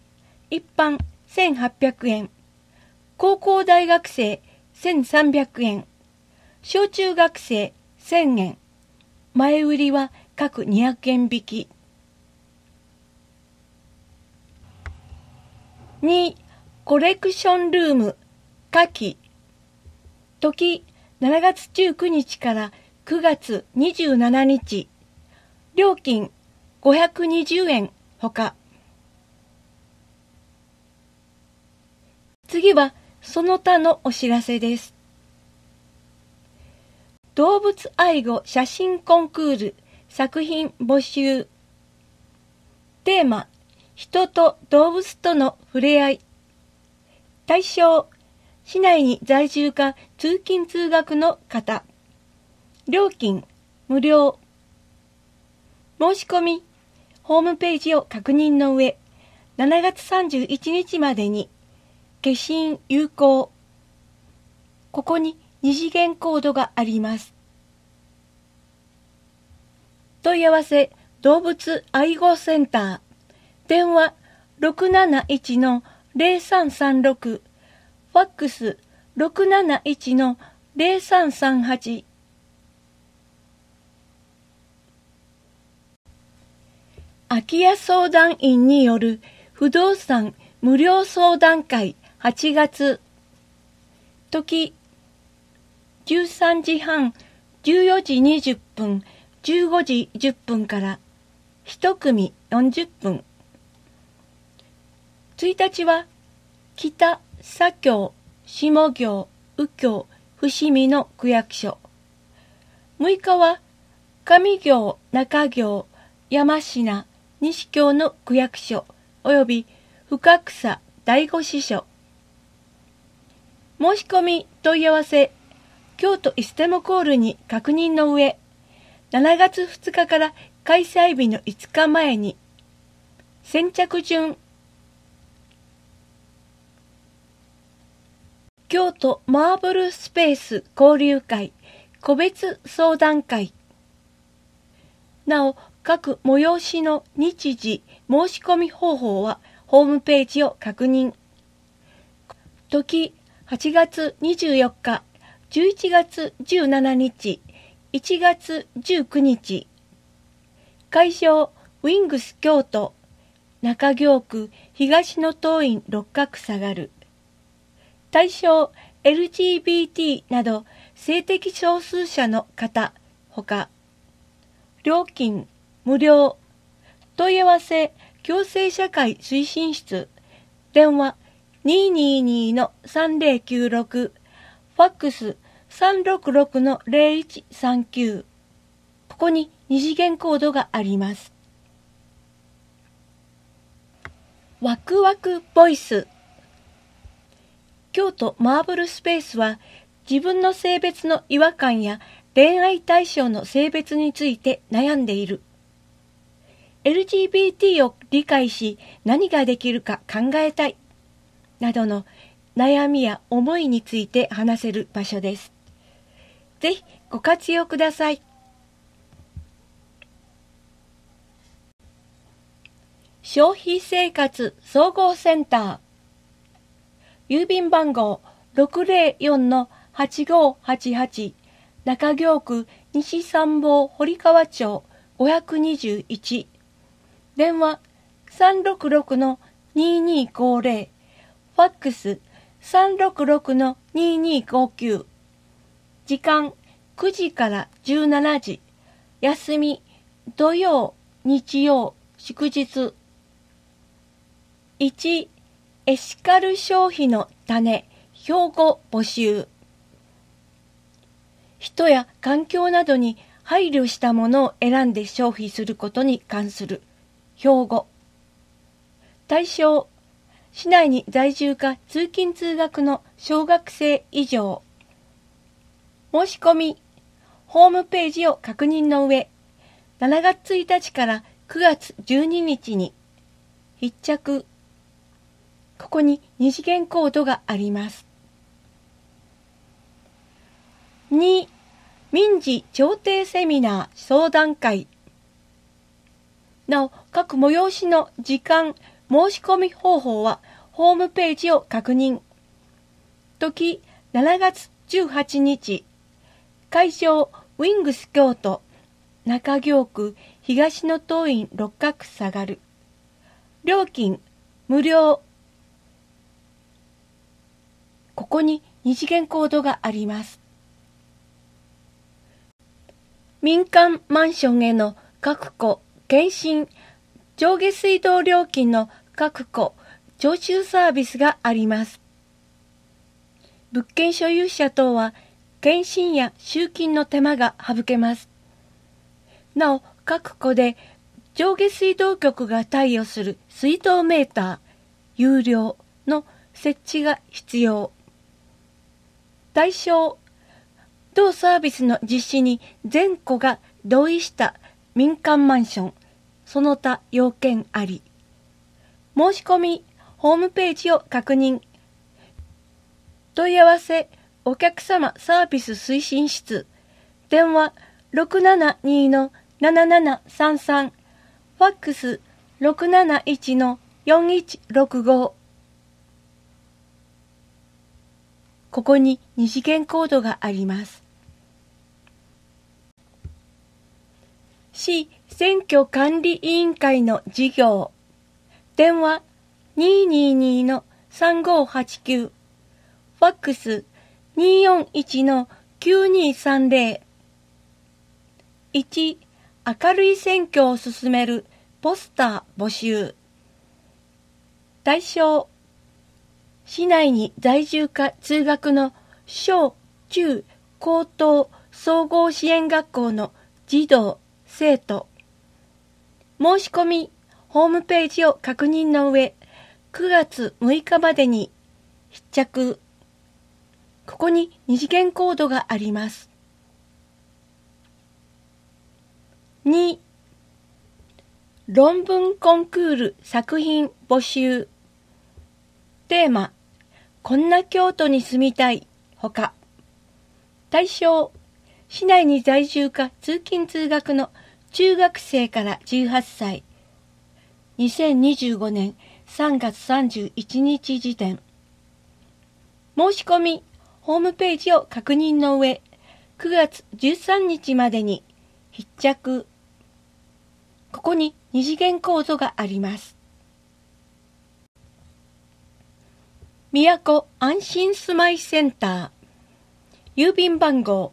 一般せんはっぴゃくえん、高校大学生せんさんびゃくえん、小中学生せんえん、前売りは各にひゃくえん引き。に. コレクションルーム夏季、時しちがつじゅうくにちからくがつにじゅうしちにち、料金ごひゃくにじゅうえんほか。次はその他のお知らせです。動物愛護写真コンクール作品募集。テーマ、人と動物との触れ合い。対象、市内に在住か通勤通学の方。料金無料。申し込みホームページを確認の上、しちがつさんじゅういちにちまでに消印有効。ここに二次元コードがあります。問い合わせ動物愛護センター、電話 ろくなないちのゼロさんさんろく、 ファックス ろくなないちのゼロさんさんはち。 空き家相談員による不動産無料相談会はちがつ。時じゅうさんじはん、じゅうよじにじゅっぷん、じゅうごじじゅっぷんからいち組よんじゅっぷん。ついたちは北左京、下京、右京、伏見の区役所。むいかは上京、中京、山科、西京の区役所および深草第五支所。申し込み問い合わせ京都イステムコールに確認の上、しちがつふつかから開催日のいつかまえに。先着順。京都マーブルスペース交流会個別相談会。なお、各催しの日時、申し込み方法はホームページを確認。時、はちがつにじゅうよっか、じゅういちがつじゅうしちにち、いちがつじゅうくにち。会場、ウィングス京都、中京区東の東院六角下がる。対象、エルジービーティー など性的少数者の方、ほか。料金無料。問い合わせ共生社会推進室。電話 にーにーにーのさんぜろきゅうろく、 ファックス さんろくろくのゼロいちさんきゅう。 ここに二次元コードがあります。ワクワクボイス。京都マーブルスペースは自分の性別の違和感や恋愛対象の性別について悩んでいる。エルジービーティー を理解し何ができるか考えたいなどの悩みや思いについて話せる場所です。ぜひご活用ください。消費生活総合センター、郵便番号 ろくゼロよんのはちごはちはち、 中京区西三坊堀川町ごひゃくにじゅういち。電話 さんろくろくのにーにーごーゼロ、 ファックス さんろくろくのにーにーごーきゅう。 時間くじからじゅうしちじ、休み土曜日曜祝日。いち、エシカル消費の種標語募集。人や環境などに配慮したものを選んで消費することに関する標語。対象、市内に在住か通勤通学の小学生以上。申し込みホームページを確認の上、しちがつついたちからくがつじゅうににちに。必着。ここに二次元コードがあります。に、民事調停セミナー相談会。なお、各催しの時間、申し込み方法はホームページを確認。時、しちがつじゅうはちにち。会場、ウィングス京都、中京区東の東院六角下がる。料金無料。ここに二次元コードがあります。民間マンションへの確保・検診、上下水道料金の確保・徴収サービスがあります。物件所有者等は検針や集金の手間が省けます。なお、各戸で上下水道局が貸与する水道メーター、有料の設置が必要。対象、同サービスの実施に全戸が同意した民間マンション、その他要件あり。申し込み、ホームページを確認。問い合わせ、お客様サービス推進室。電話 ろくななに の ななななさんさん。ファックス ろくなないち の よんいちろくご。ここに二次元コードがあります。市選挙管理委員会の事業。電話 にーにーにー の さんごーはちきゅう。ファックス にーよんいち の きゅうにーさんぜろ。 いち. 明るい選挙を進めるポスター募集。対象、市内に在住か通学の小・中・高等総合支援学校の児童・生徒。申し込み、ホームページを確認の上、くがつむいかまでに必着。ここに二次元コードがあります。に. 論文コンクール作品募集。テーマ、こんな京都に住みたい、ほか。対象、市内に在住か通勤通学の中学生からじゅうはっさい。にせんにじゅうごねん さんがつさんじゅういちにち時点。申し込み、ホームページを確認の上、くがつじゅうさんにちまでに必着。ここに二次元コードがあります。都安心住まいセンター。郵便番号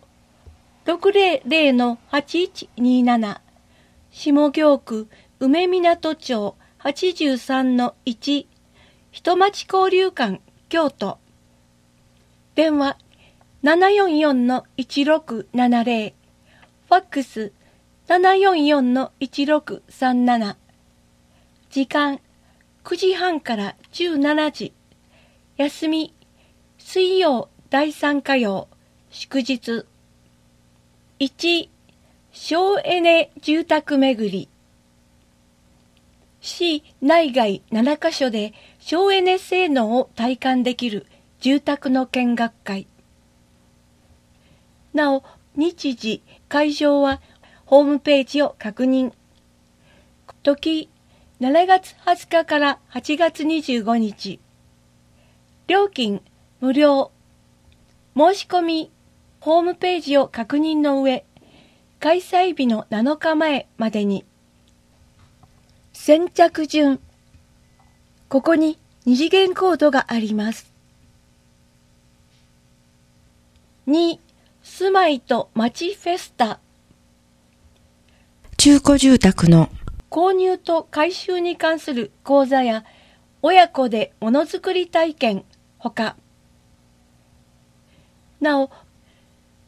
ろくぜろぜろ の はちいちにーなな。下京区梅港町 はちじゅうさん の いち。人町交流館京都。電話 ななよんよん の いちろくななぜろ。ファックス ななよんよん の いちろくさんなな。時間くじはんからじゅうしちじ。休み水曜だいさん火曜祝日。いち. 省エネ住宅巡り。市内外ななかしょで省エネ性能を体感できる住宅の見学会。なお、日時、会場はホームページを確認。時、しちがつはつかからはちがつにじゅうごにち。料金、無料。申し込み、ホームページを確認の上、開催日のなのかまえまでに。先着順。ここに二次元コードがあります。に. 住まいと町フェスタ。中古住宅の購入と改修に関する講座や親子でものづくり体験ほか。なお、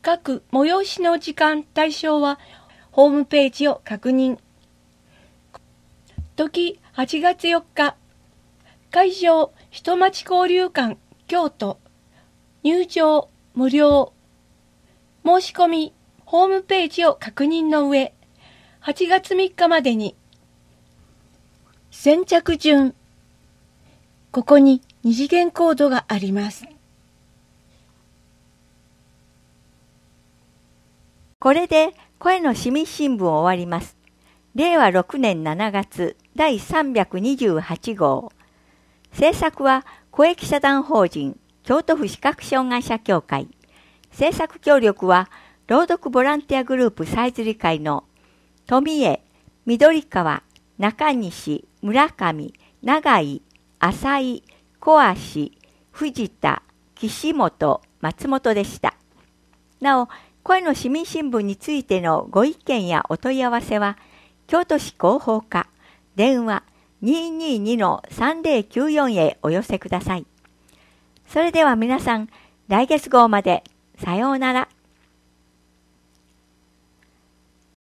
各催しの時間対象はホームページを確認。時はちがつよっか、会場人町交流館京都。入場無料。申し込み、ホームページを確認の上、はちがつみっかまでに。先着順。ここに二次元コードがあります。これで声の市民新聞を終わります。れいわろくねん しちがつだいさんびゃくにじゅうはちごう。制作は公益社団法人京都府視覚障害者協会。制作協力は朗読ボランティアグループさえずり会の富江、緑川、中西、村上、長井、浅井、小足、藤田、岸本、松本でした。なお、声の市民新聞についてのご意見やお問い合わせは、京都市広報課、電話 にーにーに の さんぜろきゅうよん へお寄せください。それでは皆さん、来月号まで。さようなら。